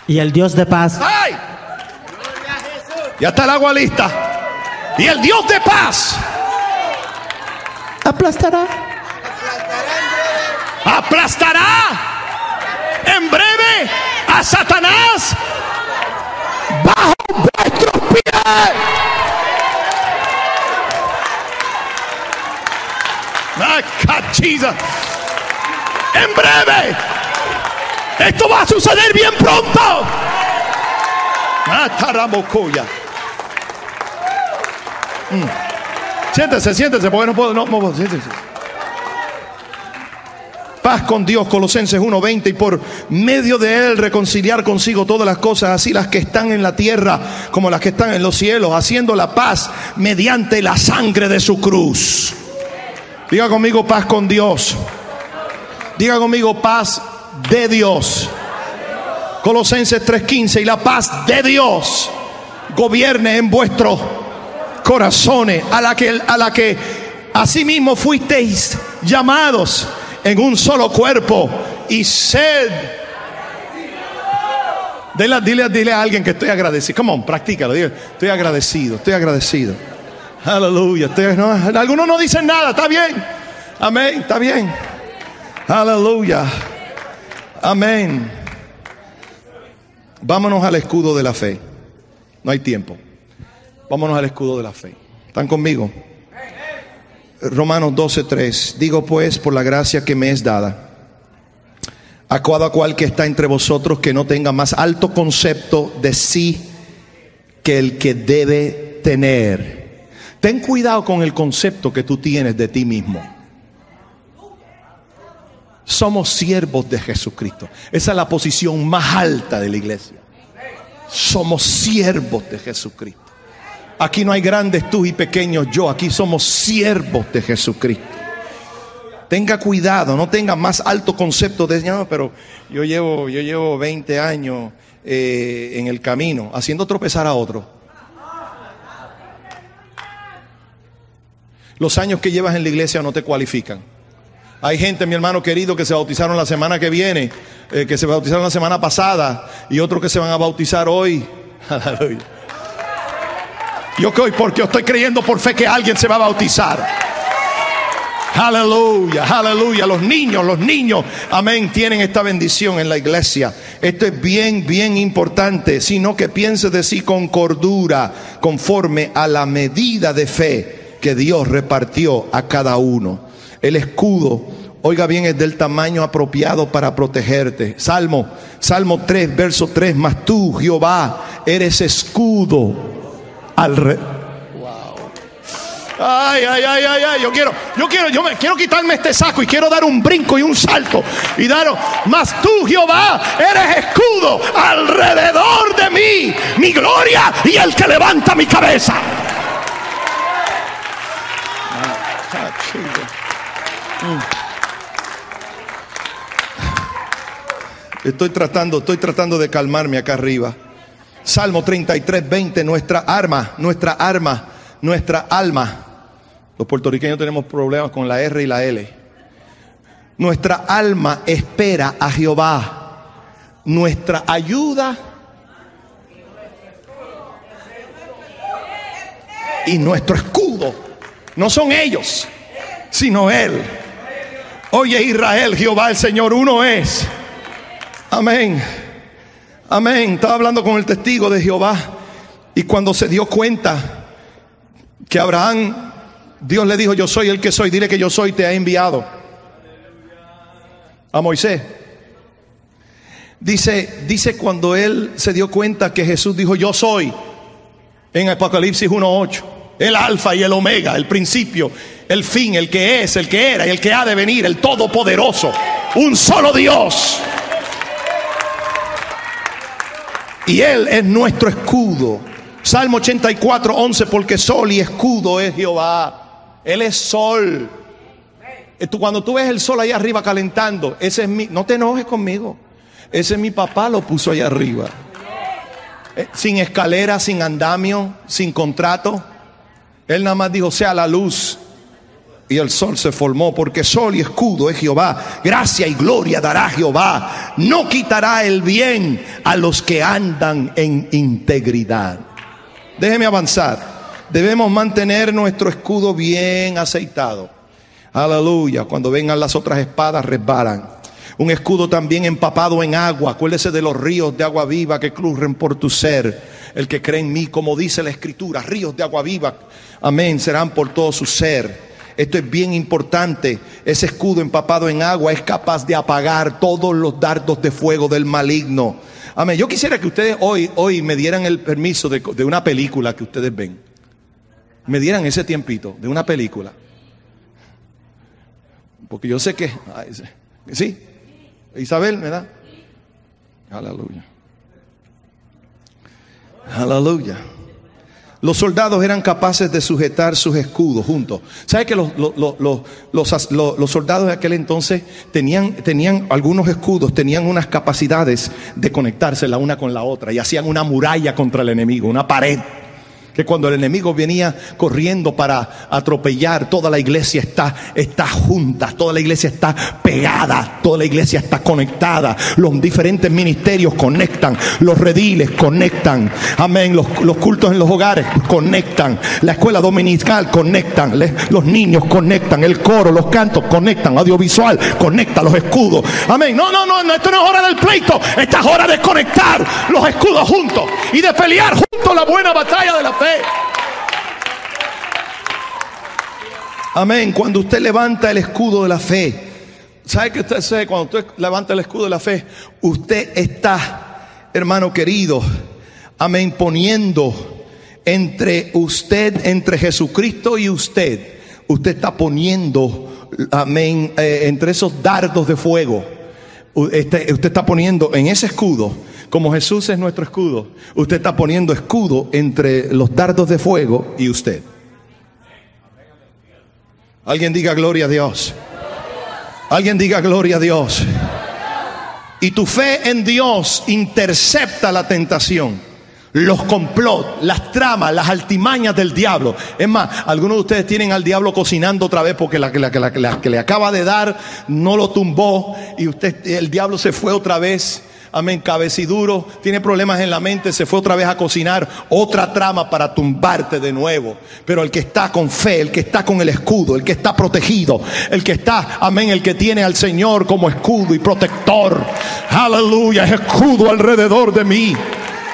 Y el Dios de paz. ¡Ay! Ya está el agua lista. Y el Dios de paz aplastará. Aplastará en breve a Satanás bajo vuestros pies. Jesus. En breve, esto va a suceder bien pronto. Mataramocoya. Mm. Siéntese, siéntese, porque no puedo. No, no, siéntese. Paz con Dios, Colosenses uno, veinte. Y por medio de él reconciliar consigo todas las cosas, así las que están en la tierra como las que están en los cielos, haciendo la paz mediante la sangre de su cruz. Diga conmigo paz con Dios. Diga conmigo paz de Dios. Colosenses tres, quince. Y la paz de Dios gobierne en vuestros corazones, a la que, a la que asimismo fuisteis llamados en un solo cuerpo, y sed. Dile, dile, dile a alguien que estoy agradecido. Come on, practícalo. Dile, estoy agradecido, estoy agradecido. Aleluya. No, algunos no dicen nada. Está bien. Amén. Está bien. Aleluya. Amén. Vámonos al escudo de la fe. No hay tiempo. Vámonos al escudo de la fe. ¿Están conmigo? Romanos doce, tres. Digo pues, por la gracia que me es dada, a cada cual que está entre vosotros, que no tenga más alto concepto de sí que el que debe tener. Ten cuidado con el concepto que tú tienes de ti mismo. Somos siervos de Jesucristo. Esa es la posición más alta de la iglesia. Somos siervos de Jesucristo. Aquí no hay grandes tú y pequeños yo. Aquí somos siervos de Jesucristo. Tenga cuidado, no tenga más alto concepto de... No, pero yo llevo, yo llevo veinte años eh, en el camino, haciendo tropezar a otro. Los años que llevas en la iglesia no te cualifican. Hay gente, mi hermano querido, que se bautizaron la semana que viene, eh, que se bautizaron la semana pasada, y otros que se van a bautizar hoy. Aleluya. Yo que hoy, porque yo estoy creyendo por fe que alguien se va a bautizar. Aleluya, aleluya. Los niños, los niños, amén, tienen esta bendición en la iglesia. Esto es bien, bien importante. Sino que piense de sí con cordura, conforme a la medida de fe que Dios repartió a cada uno. El escudo, oiga bien, es del tamaño apropiado para protegerte. Salmo, Salmo tres, verso tres. Mas tú, Jehová, eres escudo al re... Wow. Ay, ay, ay, ay, ay. Yo quiero, yo quiero, yo me quiero quitarme este saco y quiero dar un brinco y un salto y daros. Mas tú, Jehová, eres escudo alrededor de mí, mi gloria y el que levanta mi cabeza. Estoy tratando, estoy tratando de calmarme acá arriba. Salmo treinta y tres, veinte. Nuestra arma, nuestra arma, nuestra alma. Los puertorriqueños tenemos problemas con la R y la L. Nuestra alma espera a Jehová. nuestra ayuda y nuestro escudo. No son ellos, sino Él. Oye, Israel, Jehová el Señor uno es. Amén. Amén. Estaba hablando con el testigo de Jehová, y cuando se dio cuenta que Abraham, Dios le dijo: yo soy el que soy, dile que yo soy te ha enviado. A Moisés dice, dice cuando él se dio cuenta que Jesús dijo: yo soy, en Apocalipsis uno ocho, el alfa y el omega, el principio, el fin, el que es, el que era y el que ha de venir, el todopoderoso, un solo Dios. Y Él es nuestro escudo. Salmo ochenta y cuatro, once, porque sol y escudo es Jehová. Él es sol. Cuando tú ves el sol allá arriba calentando, ese es mi... No te enojes conmigo. Ese es mi papá, lo puso allá arriba. Sin escalera, sin andamio, sin contrato. Él nada más dijo: sea la luz. Y el sol se formó, porque sol y escudo es Jehová. Gracia y gloria dará Jehová. No quitará el bien a los que andan en integridad. Déjeme avanzar. Debemos mantener nuestro escudo bien aceitado. Aleluya. Cuando vengan las otras espadas, resbalan. Un escudo también empapado en agua. Acuérdese de los ríos de agua viva que corren por tu ser. El que cree en mí, como dice la Escritura, ríos de agua viva, amén, serán por todo su ser. Esto es bien importante. Ese escudo empapado en agua es capaz de apagar todos los dardos de fuego del maligno. Amén. Yo quisiera que ustedes hoy, hoy me dieran el permiso de, de una película que ustedes ven. Me dieran ese tiempito de una película. Porque yo sé que... ¿Sí? Isabel, ¿verdad? Aleluya. Aleluya. Los soldados eran capaces de sujetar sus escudos juntos. ¿Sabe que los, los, los, los, los, los soldados de aquel entonces tenían, tenían algunos escudos, tenían unas capacidades de conectarse la una con la otra, y hacían una muralla contra el enemigo, una pared? Que cuando el enemigo venía corriendo para atropellar, toda la iglesia está, está junta, toda la iglesia está pegada, toda la iglesia está conectada. Los diferentes ministerios conectan, los rediles conectan, amén, los, los cultos en los hogares conectan, la escuela dominical conectan, les, los niños conectan, el coro, los cantos conectan, audiovisual conecta, los escudos, amén. No, no, no, esto no es hora del pleito, esta es hora de conectar los escudos juntos y de pelear juntos la buena batalla de la fe. Amén. Cuando usted levanta el escudo de la fe, ¿sabe que usted sabe? Cuando usted levanta el escudo de la fe, usted está, hermano querido, amén, poniendo entre usted, entre Jesucristo y usted, usted está poniendo, amén, eh, entre esos dardos de fuego, usted, usted está poniendo en ese escudo. Como Jesús es nuestro escudo, usted está poniendo escudo entre los dardos de fuego y usted. Alguien diga gloria a Dios. Alguien diga gloria a Dios. Y tu fe en Dios intercepta la tentación, los complots, las tramas, las altimañas del diablo. Es más, algunos de ustedes tienen al diablo cocinando otra vez, porque la, la, la, la que le acaba de dar no lo tumbó, y usted, el diablo se fue otra vez. Amén, cabeciduro, tiene problemas en la mente, se fue otra vez a cocinar otra trama para tumbarte de nuevo. Pero el que está con fe, el que está con el escudo, el que está protegido, el que está, amén, el que tiene al Señor como escudo y protector. Aleluya, es escudo alrededor de mí.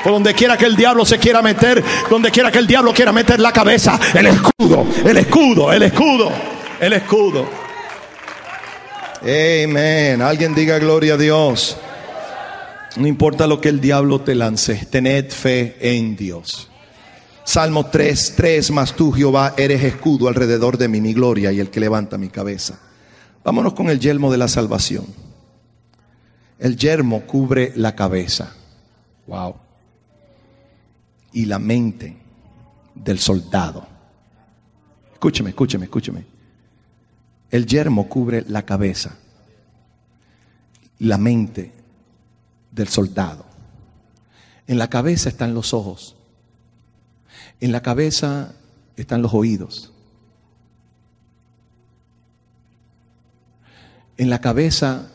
Por donde quiera que el diablo se quiera meter, donde quiera que el diablo quiera meter la cabeza, el escudo, el escudo, el escudo, el escudo. Amén, alguien diga gloria a Dios. No importa lo que el diablo te lance, tened fe en Dios. Salmo tres, tres, mas tú, Jehová, eres escudo alrededor de mí, mi gloria y el que levanta mi cabeza. Vámonos con el yelmo de la salvación. El yelmo cubre la cabeza. Wow. Y la mente del soldado. Escúcheme, escúcheme, escúcheme. El yelmo cubre la cabeza. La mente del soldado. En la cabeza están los ojos, en la cabeza están los oídos, en la cabeza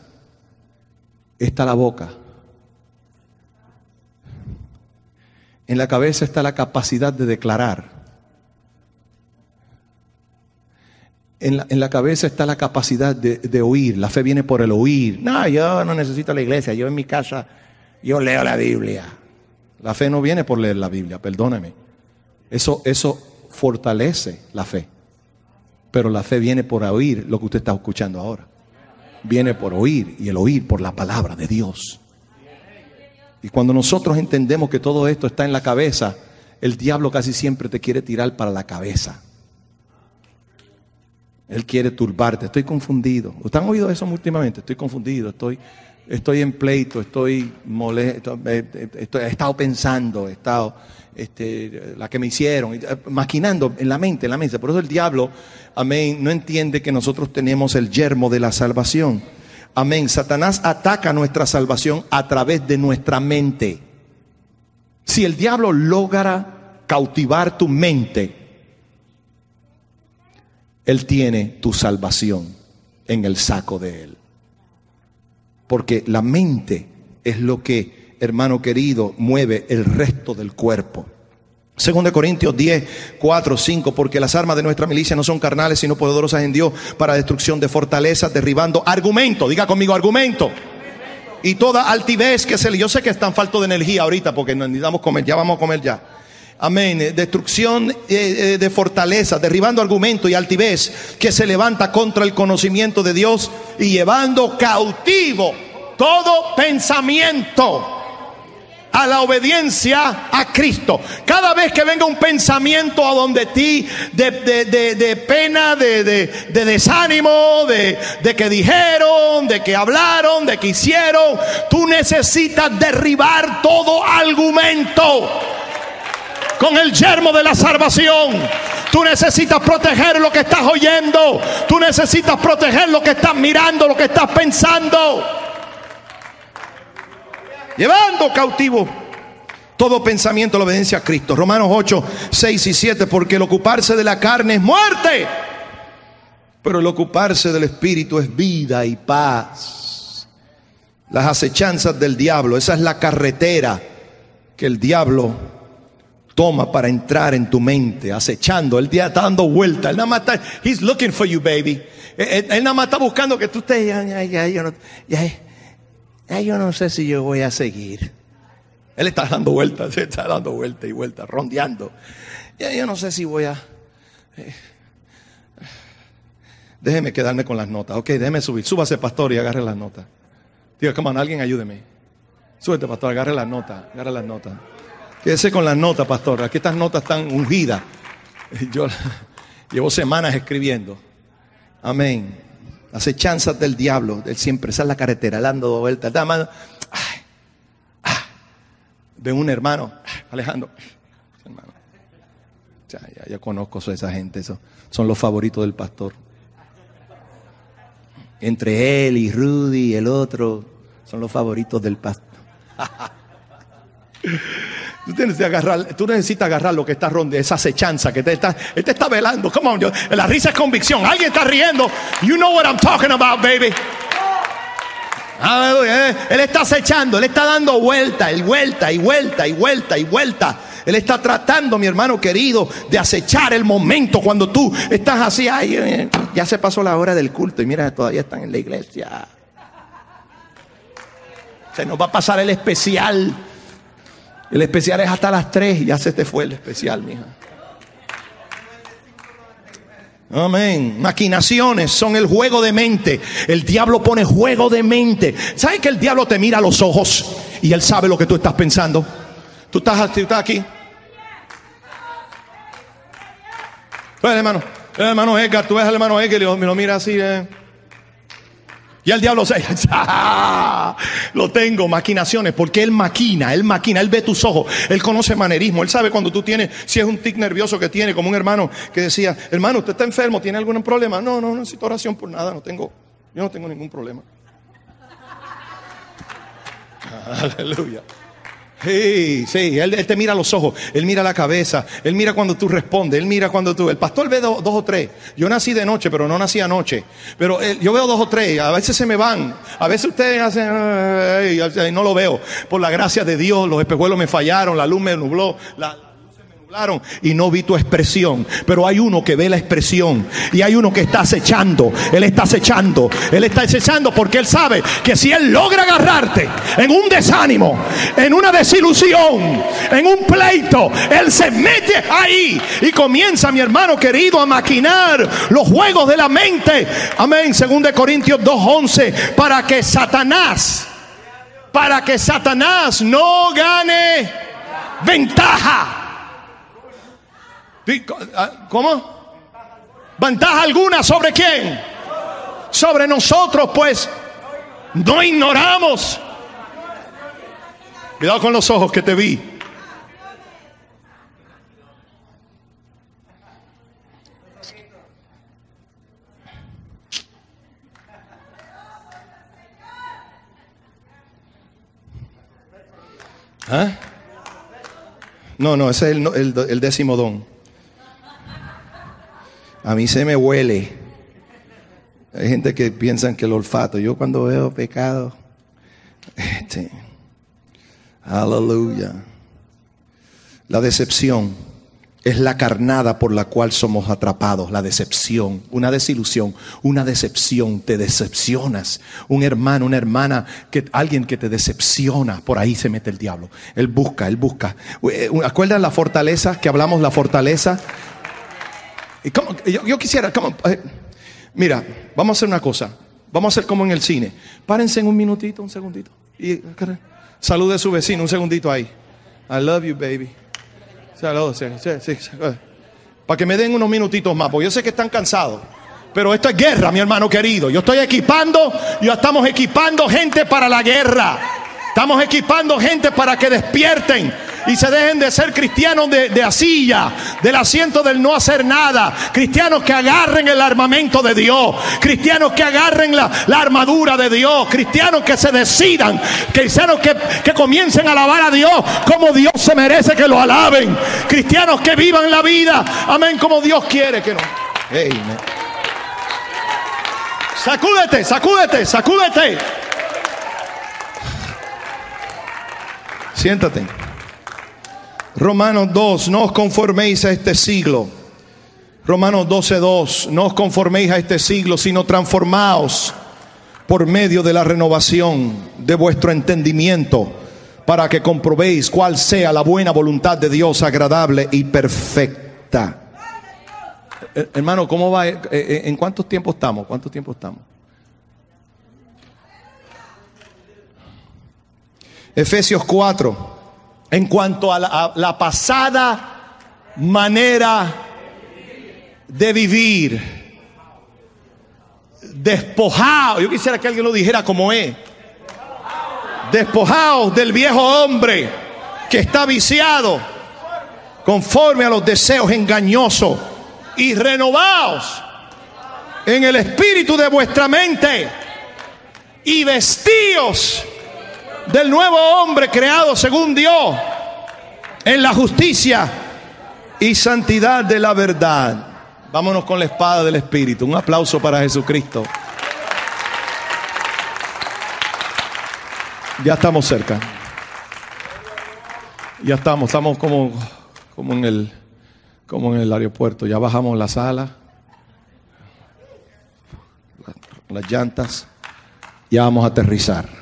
está la boca, En la cabeza está la capacidad de declarar. En la, en la cabeza está la capacidad de, de oír. La fe viene por el oír. No, yo no necesito la iglesia. Yo en mi casa, yo leo la Biblia. La fe no viene por leer la Biblia, perdóname. Eso, eso fortalece la fe. Pero la fe viene por oír lo que usted está escuchando ahora. Viene por oír, y el oír por la palabra de Dios. Y cuando nosotros entendemos que todo esto está en la cabeza, el diablo casi siempre te quiere tirar para la cabeza. Él quiere turbarte. Estoy confundido. ¿Ustedes han oído eso últimamente? Estoy confundido, estoy, estoy en pleito, estoy molesto, estoy, estoy, he estado pensando, he estado, este, la que me hicieron, maquinando en la mente, en la mente. Por eso el diablo, amén, no entiende que nosotros tenemos el yermo de la salvación. Amén. Satanás ataca nuestra salvación a través de nuestra mente. Si el diablo logra cautivar tu mente, él tiene tu salvación en el saco de él. Porque la mente es lo que, hermano querido, mueve el resto del cuerpo. Segunda de Corintios diez, cuatro, cinco. Porque las armas de nuestra milicia no son carnales, sino poderosas en Dios para destrucción de fortalezas, derribando argumento. Diga conmigo, argumento. Y toda altivez que se le... Yo sé que están falto de energía ahorita porque necesitamos comer. Ya vamos a comer ya. Amén. Destrucción eh, de fortalezas, derribando argumento y altivez que se levanta contra el conocimiento de Dios y llevando cautivo todo pensamiento a la obediencia a Cristo. Cada vez que venga un pensamiento a donde ti de, de, de, de pena, de, de, de desánimo, de, de que dijeron, de que hablaron, de que hicieron, tú necesitas derribar todo argumento con el yermo de la salvación. Tú necesitas proteger lo que estás oyendo. Tú necesitas proteger lo que estás mirando, lo que estás pensando. Llevando cautivo todo pensamiento a la obediencia a Cristo. Romanos ocho, seis y siete. Porque el ocuparse de la carne es muerte, pero el ocuparse del Espíritu es vida y paz. Las acechanzas del diablo, esa es la carretera que el diablo toma para entrar en tu mente, acechando. El día está dando vuelta. Él nada más está, he's looking for you, baby. Él, él nada más está buscando que tú estés. Ay, ay, yo no, ay. Yo no sé si yo voy a seguir. Él está dando vueltas, se está dando vueltas y vueltas, rondeando. Yo no sé si voy a... Eh. Déjeme quedarme con las notas. Ok, déjeme subir. Súbase, pastor, y agarre las notas. Diga, come on, alguien ayúdeme. Súbete, pastor, agarre las notas, agarre las notas. Quédese con las notas, pastor. Aquí estas notas están ungidas. Yo llevo semanas escribiendo. Amén. Acechanzas del diablo, él siempre sale a la carretera, dando vueltas, da mano. Ay, ay. De un hermano, ay, Alejandro, hermano. Ya, ya, ya conozco a esa gente, eso, son los favoritos del pastor. Entre él y Rudy, el otro, son los favoritos del pastor. Tú tienes que agarrar, tú necesitas agarrar lo que está rondeando, esa acechanza que te está, él te está velando. Come on, yo, la risa es convicción. Alguien está riendo. You know what I'm talking about, baby. Aleluya. Él está acechando, él está dando vuelta, y vuelta, y vuelta, y vuelta, y vuelta. Él está tratando, mi hermano querido, de acechar el momento cuando tú estás así. Ay, ya se pasó la hora del culto y mira, todavía están en la iglesia. Se nos va a pasar el especial. El especial es hasta las tres. Ya se te fue el especial, mija. Amén. Maquinaciones son el juego de mente. El diablo pone juego de mente. ¿Sabes que el diablo te mira a los ojos y él sabe lo que tú estás pensando? Tú estás, tú estás aquí. Tú ves al hermano, el hermano Edgar, tú ves al hermano Edgar y lo, lo mira así. Eh. Y el diablo se... ¡Ah! Lo tengo, maquinaciones, porque él maquina, él maquina, él ve tus ojos, él conoce manerismo, él sabe cuando tú tienes, si es un tic nervioso que tiene, como un hermano que decía, hermano, usted está enfermo, ¿tiene algún problema? No, no, no necesito oración por nada, no tengo, yo no tengo ningún problema. Aleluya. Sí, sí, él, él te mira los ojos, él mira la cabeza, él mira cuando tú respondes, él mira cuando tú... El pastor ve do, dos o tres. Yo nací de noche, pero no nací anoche. Pero él, yo veo dos o tres, a veces se me van, a veces ustedes hacen... No lo veo. Por la gracia de Dios, los espejuelos me fallaron, la luz me nubló, la... y no vi tu expresión, pero hay uno que ve la expresión y hay uno que está acechando. Él está acechando, él está acechando porque él sabe que si él logra agarrarte en un desánimo, en una desilusión, en un pleito, él se mete ahí y comienza, mi hermano querido, a maquinar los juegos de la mente. Amén. Segunda de Corintios dos once, para que Satanás, para que Satanás no gane ventaja. ¿Cómo? ¿Ventaja alguna sobre quién? Sobre nosotros, pues no ignoramos. Cuidado con los ojos que te vi. ¿Ah? No, no, ese es el, el, el décimo don. A mí se me huele. Hay gente que piensa que el olfato. Yo cuando veo pecado, este, aleluya. La decepción es la carnada por la cual somos atrapados. La decepción, una desilusión, una decepción. Te decepcionas. Un hermano, una hermana, que, alguien que te decepciona. Por ahí se mete el diablo. Él busca, él busca. ¿Acuerdan la fortaleza? Que hablamos la fortaleza. ¿Cómo? Yo, yo quisiera, ¿cómo? Eh, mira, vamos a hacer una cosa. Vamos a hacer como en el cine. Párense en un minutito, un segundito. Y salude a su vecino, un segundito ahí. I love you, baby. Saludos. Sí, sí, sí. Para que me den unos minutitos más, porque yo sé que están cansados. Pero esto es guerra, mi hermano querido. Yo estoy equipando, ya estamos equipando gente para la guerra. Estamos equipando gente para que despierten y se dejen de ser cristianos de, de asilla, del asiento del no hacer nada. Cristianos que agarren el armamento de Dios. Cristianos que agarren la, la armadura de Dios. Cristianos que se decidan. Cristianos que, que comiencen a alabar a Dios como Dios se merece que lo alaben. Cristianos que vivan la vida, amén, como Dios quiere que no. Hey, sacúdete, sacúdete, sacúdete. Siéntate. Romanos dos, no os conforméis a este siglo. Romanos doce dos, no os conforméis a este siglo, sino transformaos por medio de la renovación de vuestro entendimiento, para que comprobéis cuál sea la buena voluntad de Dios, agradable y perfecta. Hermano, ¿cómo va? ¿En cuántos tiempos estamos? ¿Cuánto tiempo estamos? Efesios cuatro. En cuanto a la, a la pasada manera de vivir, despojado, yo quisiera que alguien lo dijera como es, despojados del viejo hombre que está viciado conforme a los deseos engañosos, y renovados en el espíritu de vuestra mente, y vestíos del nuevo hombre creado según Dios en la justicia y santidad de la verdad. Vámonos con la espada del Espíritu. Un aplauso para Jesucristo. Ya estamos cerca. Ya estamos, estamos como, como, en el, como en el aeropuerto. Ya bajamos la sala, las llantas. Ya vamos a aterrizar.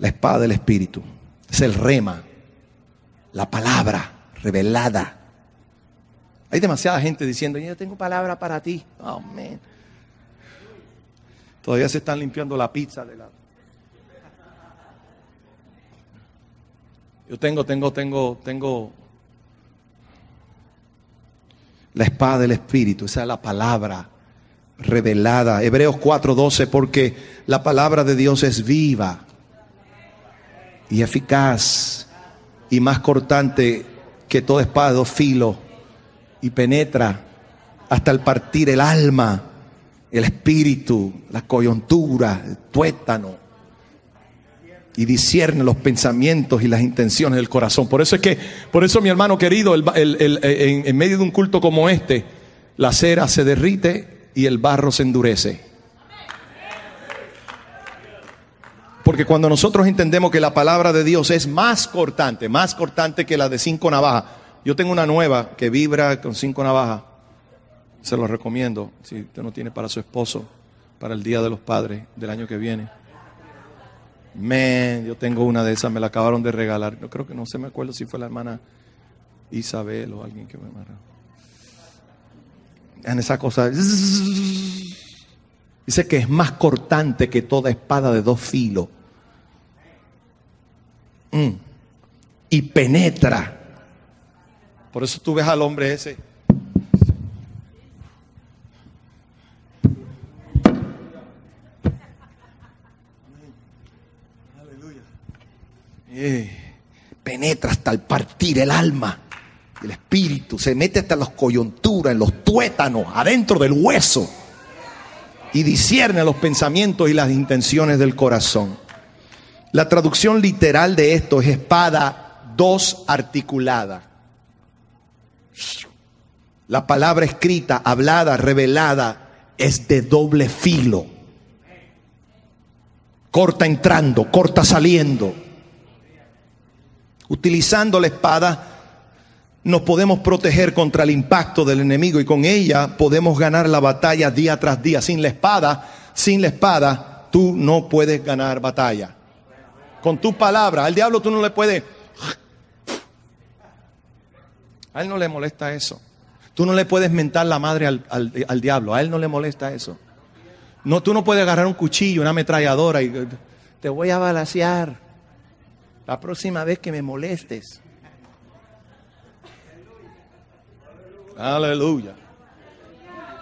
La espada del Espíritu es el rema, la palabra revelada. Hay demasiada gente diciendo, yo tengo palabra para ti. Oh, man. Todavía se están limpiando la pizza de la... Yo tengo, tengo, tengo, tengo... La espada del Espíritu, esa es la palabra revelada. Hebreos cuatro doce, porque la palabra de Dios es viva y eficaz y más cortante que toda espada de dos filos, y penetra hasta el partir el alma, el espíritu, la coyuntura, el tuétano, y discierne los pensamientos y las intenciones del corazón. Por eso es que, por eso, mi hermano querido, el, el, el, en, en medio de un culto como este, la cera se derrite y el barro se endurece. Porque cuando nosotros entendemos que la palabra de Dios es más cortante, más cortante que la de cinco navajas. Yo tengo una nueva que vibra con cinco navajas. Se lo recomiendo, si usted no tiene para su esposo, para el Día de los Padres del año que viene. Man, yo tengo una de esas, me la acabaron de regalar. Yo creo que no sé, me acuerdo si fue la hermana Isabel o alguien que me amarró. En esa cosa. Dice que es más cortante que toda espada de dos filos. Mm. Y penetra. Por eso tú ves al hombre ese. Yeah. Penetra hasta el partir el alma, el espíritu, se mete hasta las coyunturas, en los tuétanos, adentro del hueso, y discierne los pensamientos y las intenciones del corazón. La traducción literal de esto es espada dos articulada. La palabra escrita, hablada, revelada, es de doble filo. Corta entrando, corta saliendo. Utilizando la espada nos podemos proteger contra el impacto del enemigo, y con ella podemos ganar la batalla día tras día. Sin la espada, sin la espada, tú no puedes ganar batalla. Con tu palabra, al diablo tú no le puedes. A él no le molesta eso. Tú no le puedes mentar la madre al, al, al diablo. A él no le molesta eso. No, tú no puedes agarrar un cuchillo, una ametralladora y te voy a balacear. La próxima vez que me molestes. Aleluya.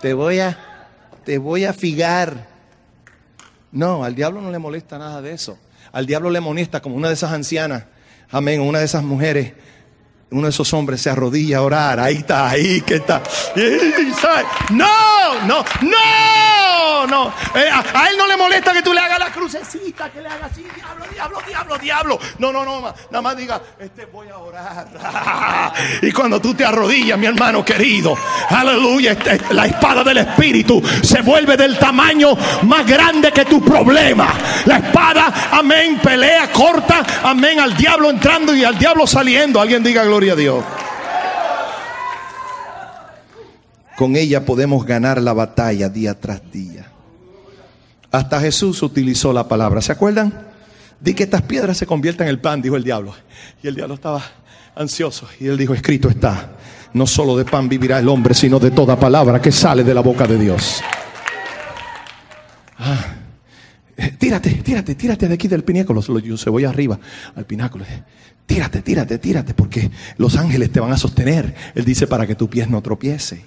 Te voy a, te voy a figar. No, al diablo no le molesta nada de eso. Al diablo le molesta como una de esas ancianas. Amén, una de esas mujeres. Uno de esos hombres se arrodilla a orar. Ahí está, ahí que está. No, no, no, no. Eh, a, a él no le molesta que tú le hagas la crucecita, que le hagas así, diablo, diablo, diablo, diablo. No, no, no, nada más diga, este voy a orar. Y cuando tú te arrodillas, mi hermano querido, aleluya, la espada del Espíritu se vuelve del tamaño más grande que tu problema. La espada, amén, pelea, corta, amén, al diablo entrando y al diablo saliendo. Alguien diga gloria. Gloria a Dios. Con ella podemos ganar la batalla día tras día. Hasta Jesús utilizó la palabra. ¿Se acuerdan? Di que estas piedras se conviertan en el pan, dijo el diablo. Y el diablo estaba ansioso. Y él dijo, escrito está, no solo de pan vivirá el hombre, sino de toda palabra que sale de la boca de Dios. Ah, tírate, tírate, tírate de aquí del pináculo. Yo se voy arriba al pináculo. Tírate, tírate, tírate, porque los ángeles te van a sostener. Él dice, para que tu pies no tropiece.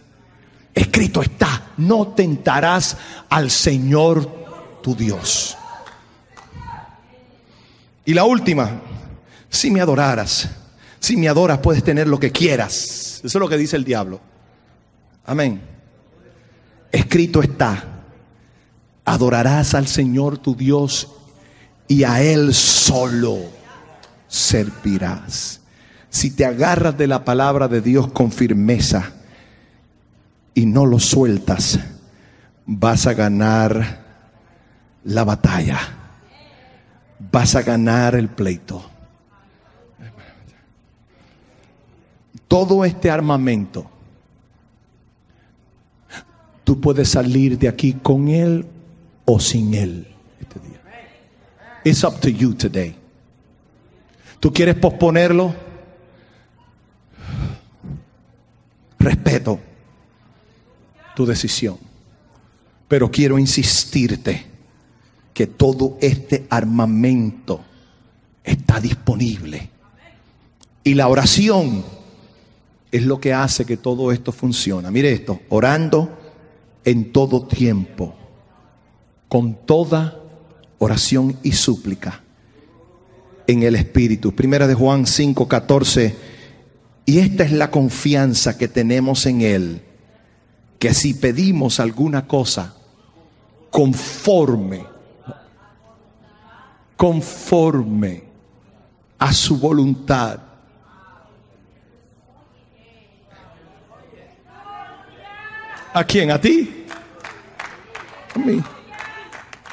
Escrito está, no tentarás al Señor tu Dios. Y la última, si me adoraras, si me adoras puedes tener lo que quieras. Eso es lo que dice el diablo. Amén. Escrito está, adorarás al Señor tu Dios y a Él solo servirás. Si te agarras de la palabra de Dios con firmeza y no lo sueltas, vas a ganar la batalla, vas a ganar el pleito. Todo este armamento, tú puedes salir de aquí con él o sin él este día. It's up to you today. ¿Tú quieres posponerlo? Respeto tu decisión. Pero quiero insistirte que todo este armamento está disponible. Y la oración es lo que hace que todo esto funcione. Mire esto, orando en todo tiempo, con toda oración y súplica en el Espíritu. Primera de Juan cinco, catorce. Y esta es la confianza que tenemos en Él, que si pedimos alguna cosa conforme conforme a su voluntad. ¿A quién? ¿A ti? A mí.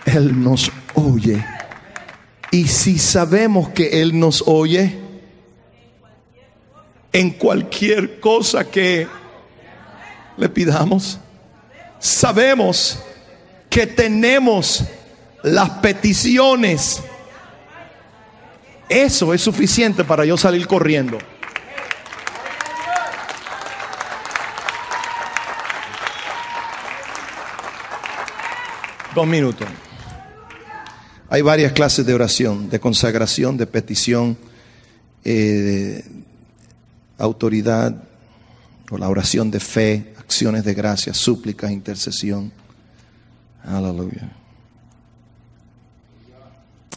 Él nos oye. Y si sabemos que Él nos oye en cualquier cosa que le pidamos, sabemos que tenemos las peticiones, eso es suficiente para yo salir corriendo. Dos minutos. Hay varias clases de oración, de consagración, de petición, eh, autoridad, o la oración de fe, acciones de gracia, súplicas, intercesión. Aleluya.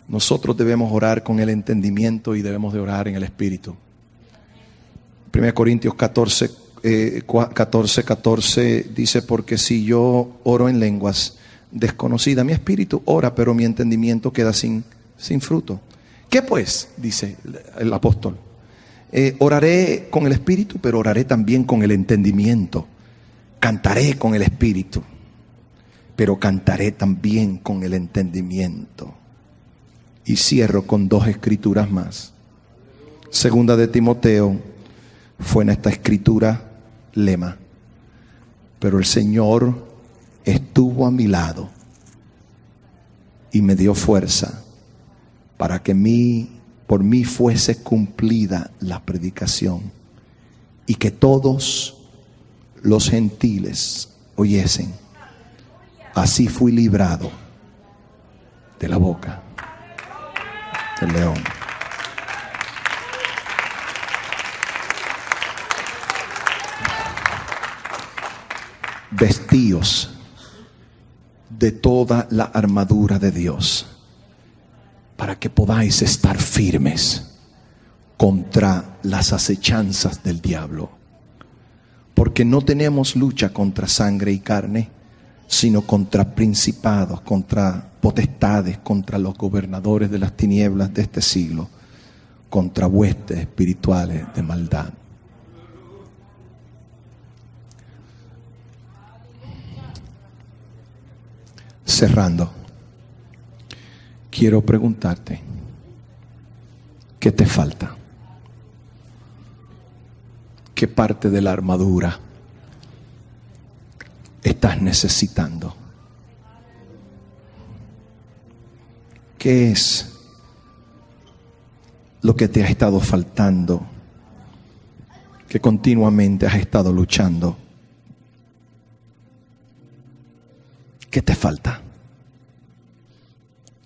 Nosotros debemos orar con el entendimiento y debemos de orar en el Espíritu. Primera Corintios catorce, eh, catorce, catorce dice, porque si yo oro en lenguas desconocidas, mi espíritu ora, pero mi entendimiento queda sin, sin fruto. ¿Qué pues? Dice el apóstol. Eh, oraré con el espíritu, pero oraré también con el entendimiento. Cantaré con el espíritu, pero cantaré también con el entendimiento. Y cierro con dos escrituras más. Segunda de Timoteo fue en esta escritura lema. Pero el Señor estuvo a mi lado y me dio fuerza para que mi por mí fuese cumplida la predicación y que todos los gentiles oyesen. Así fui librado de la boca del león. Vestíos de toda la armadura de Dios, para que podáis estar firmes contra las acechanzas del diablo. Porque no tenemos lucha contra sangre y carne, sino contra principados, contra potestades, contra los gobernadores de las tinieblas de este siglo, contra huestes espirituales de maldad. Cerrando. Quiero preguntarte, ¿qué te falta? ¿Qué parte de la armadura estás necesitando? ¿Qué es lo que te ha estado faltando, que continuamente has estado luchando? ¿Qué te falta?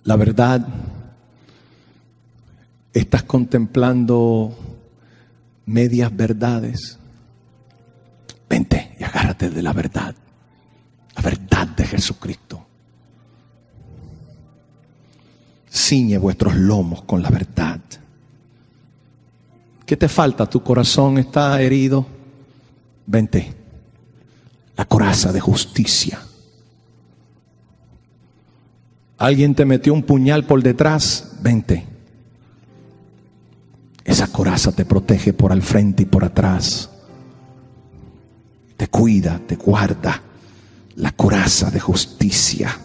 La verdad, estás contemplando medias verdades. Vente y agárrate de la verdad, la verdad de Jesucristo. Ciñe vuestros lomos con la verdad. ¿Qué te falta? Tu corazón está herido. Vente, la coraza de justicia. Alguien te metió un puñal por detrás, vente. Esa coraza te protege por al frente y por atrás. Te cuida, te guarda. La coraza de justicia.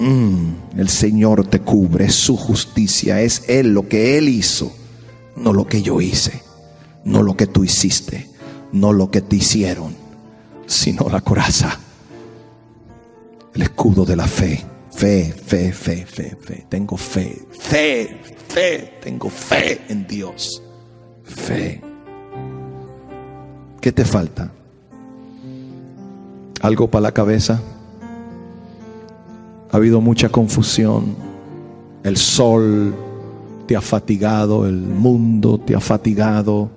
Mm, el Señor te cubre, es su justicia, es Él lo que Él hizo. No lo que yo hice, no lo que tú hiciste, no lo que te hicieron, sino la coraza. El escudo de la fe. Fe, fe, fe, fe, fe. Tengo fe, fe, fe. Tengo fe en Dios. Fe. ¿Qué te falta? ¿Algo para la cabeza? Ha habido mucha confusión. El sol te ha fatigado, el mundo te ha fatigado.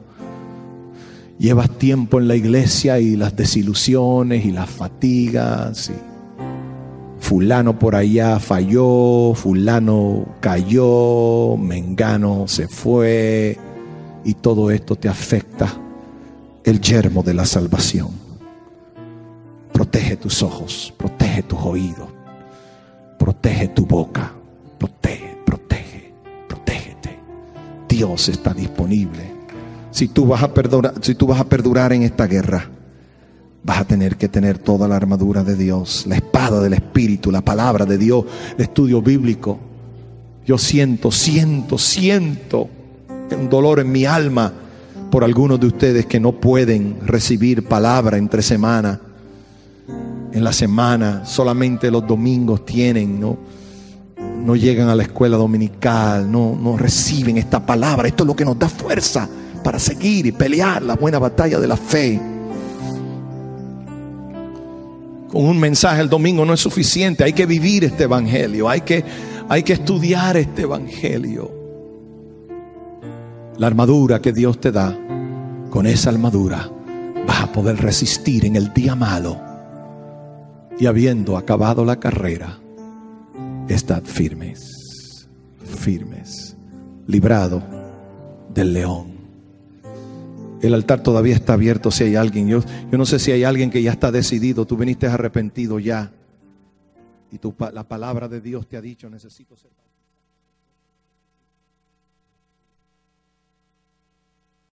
Llevas tiempo en la iglesia y las desilusiones y las fatigas y fulano por allá falló, fulano cayó, mengano se fue, y todo esto te afecta el yermo de la salvación. Protege tus ojos, protege tus oídos, protege tu boca, protege, protege. Dios está disponible. Si tú vas a perdurar, si tú vas a perdurar en esta guerra, vas a tener que tener toda la armadura de Dios, la espada del Espíritu, la palabra de Dios, el estudio bíblico. Yo siento, siento, siento un dolor en mi alma por algunos de ustedes que no pueden recibir palabra entre semana. En la semana, solamente los domingos tienen, ¿no? No llegan a la escuela dominical, no, no reciben esta palabra. Esto es lo que nos da fuerza para seguir y pelear la buena batalla de la fe. Con un mensaje el domingo no es suficiente. Hay que vivir este evangelio. Hay que, hay que estudiar este evangelio. La armadura que Dios te da, con esa armadura vas a poder resistir en el día malo. Y habiendo acabado la carrera, estad firmes, firmes, librado del león. El altar todavía está abierto si hay alguien. Yo, yo no sé si hay alguien que ya está decidido. Tú viniste arrepentido ya. Y tu, la palabra de Dios te ha dicho, necesito ser...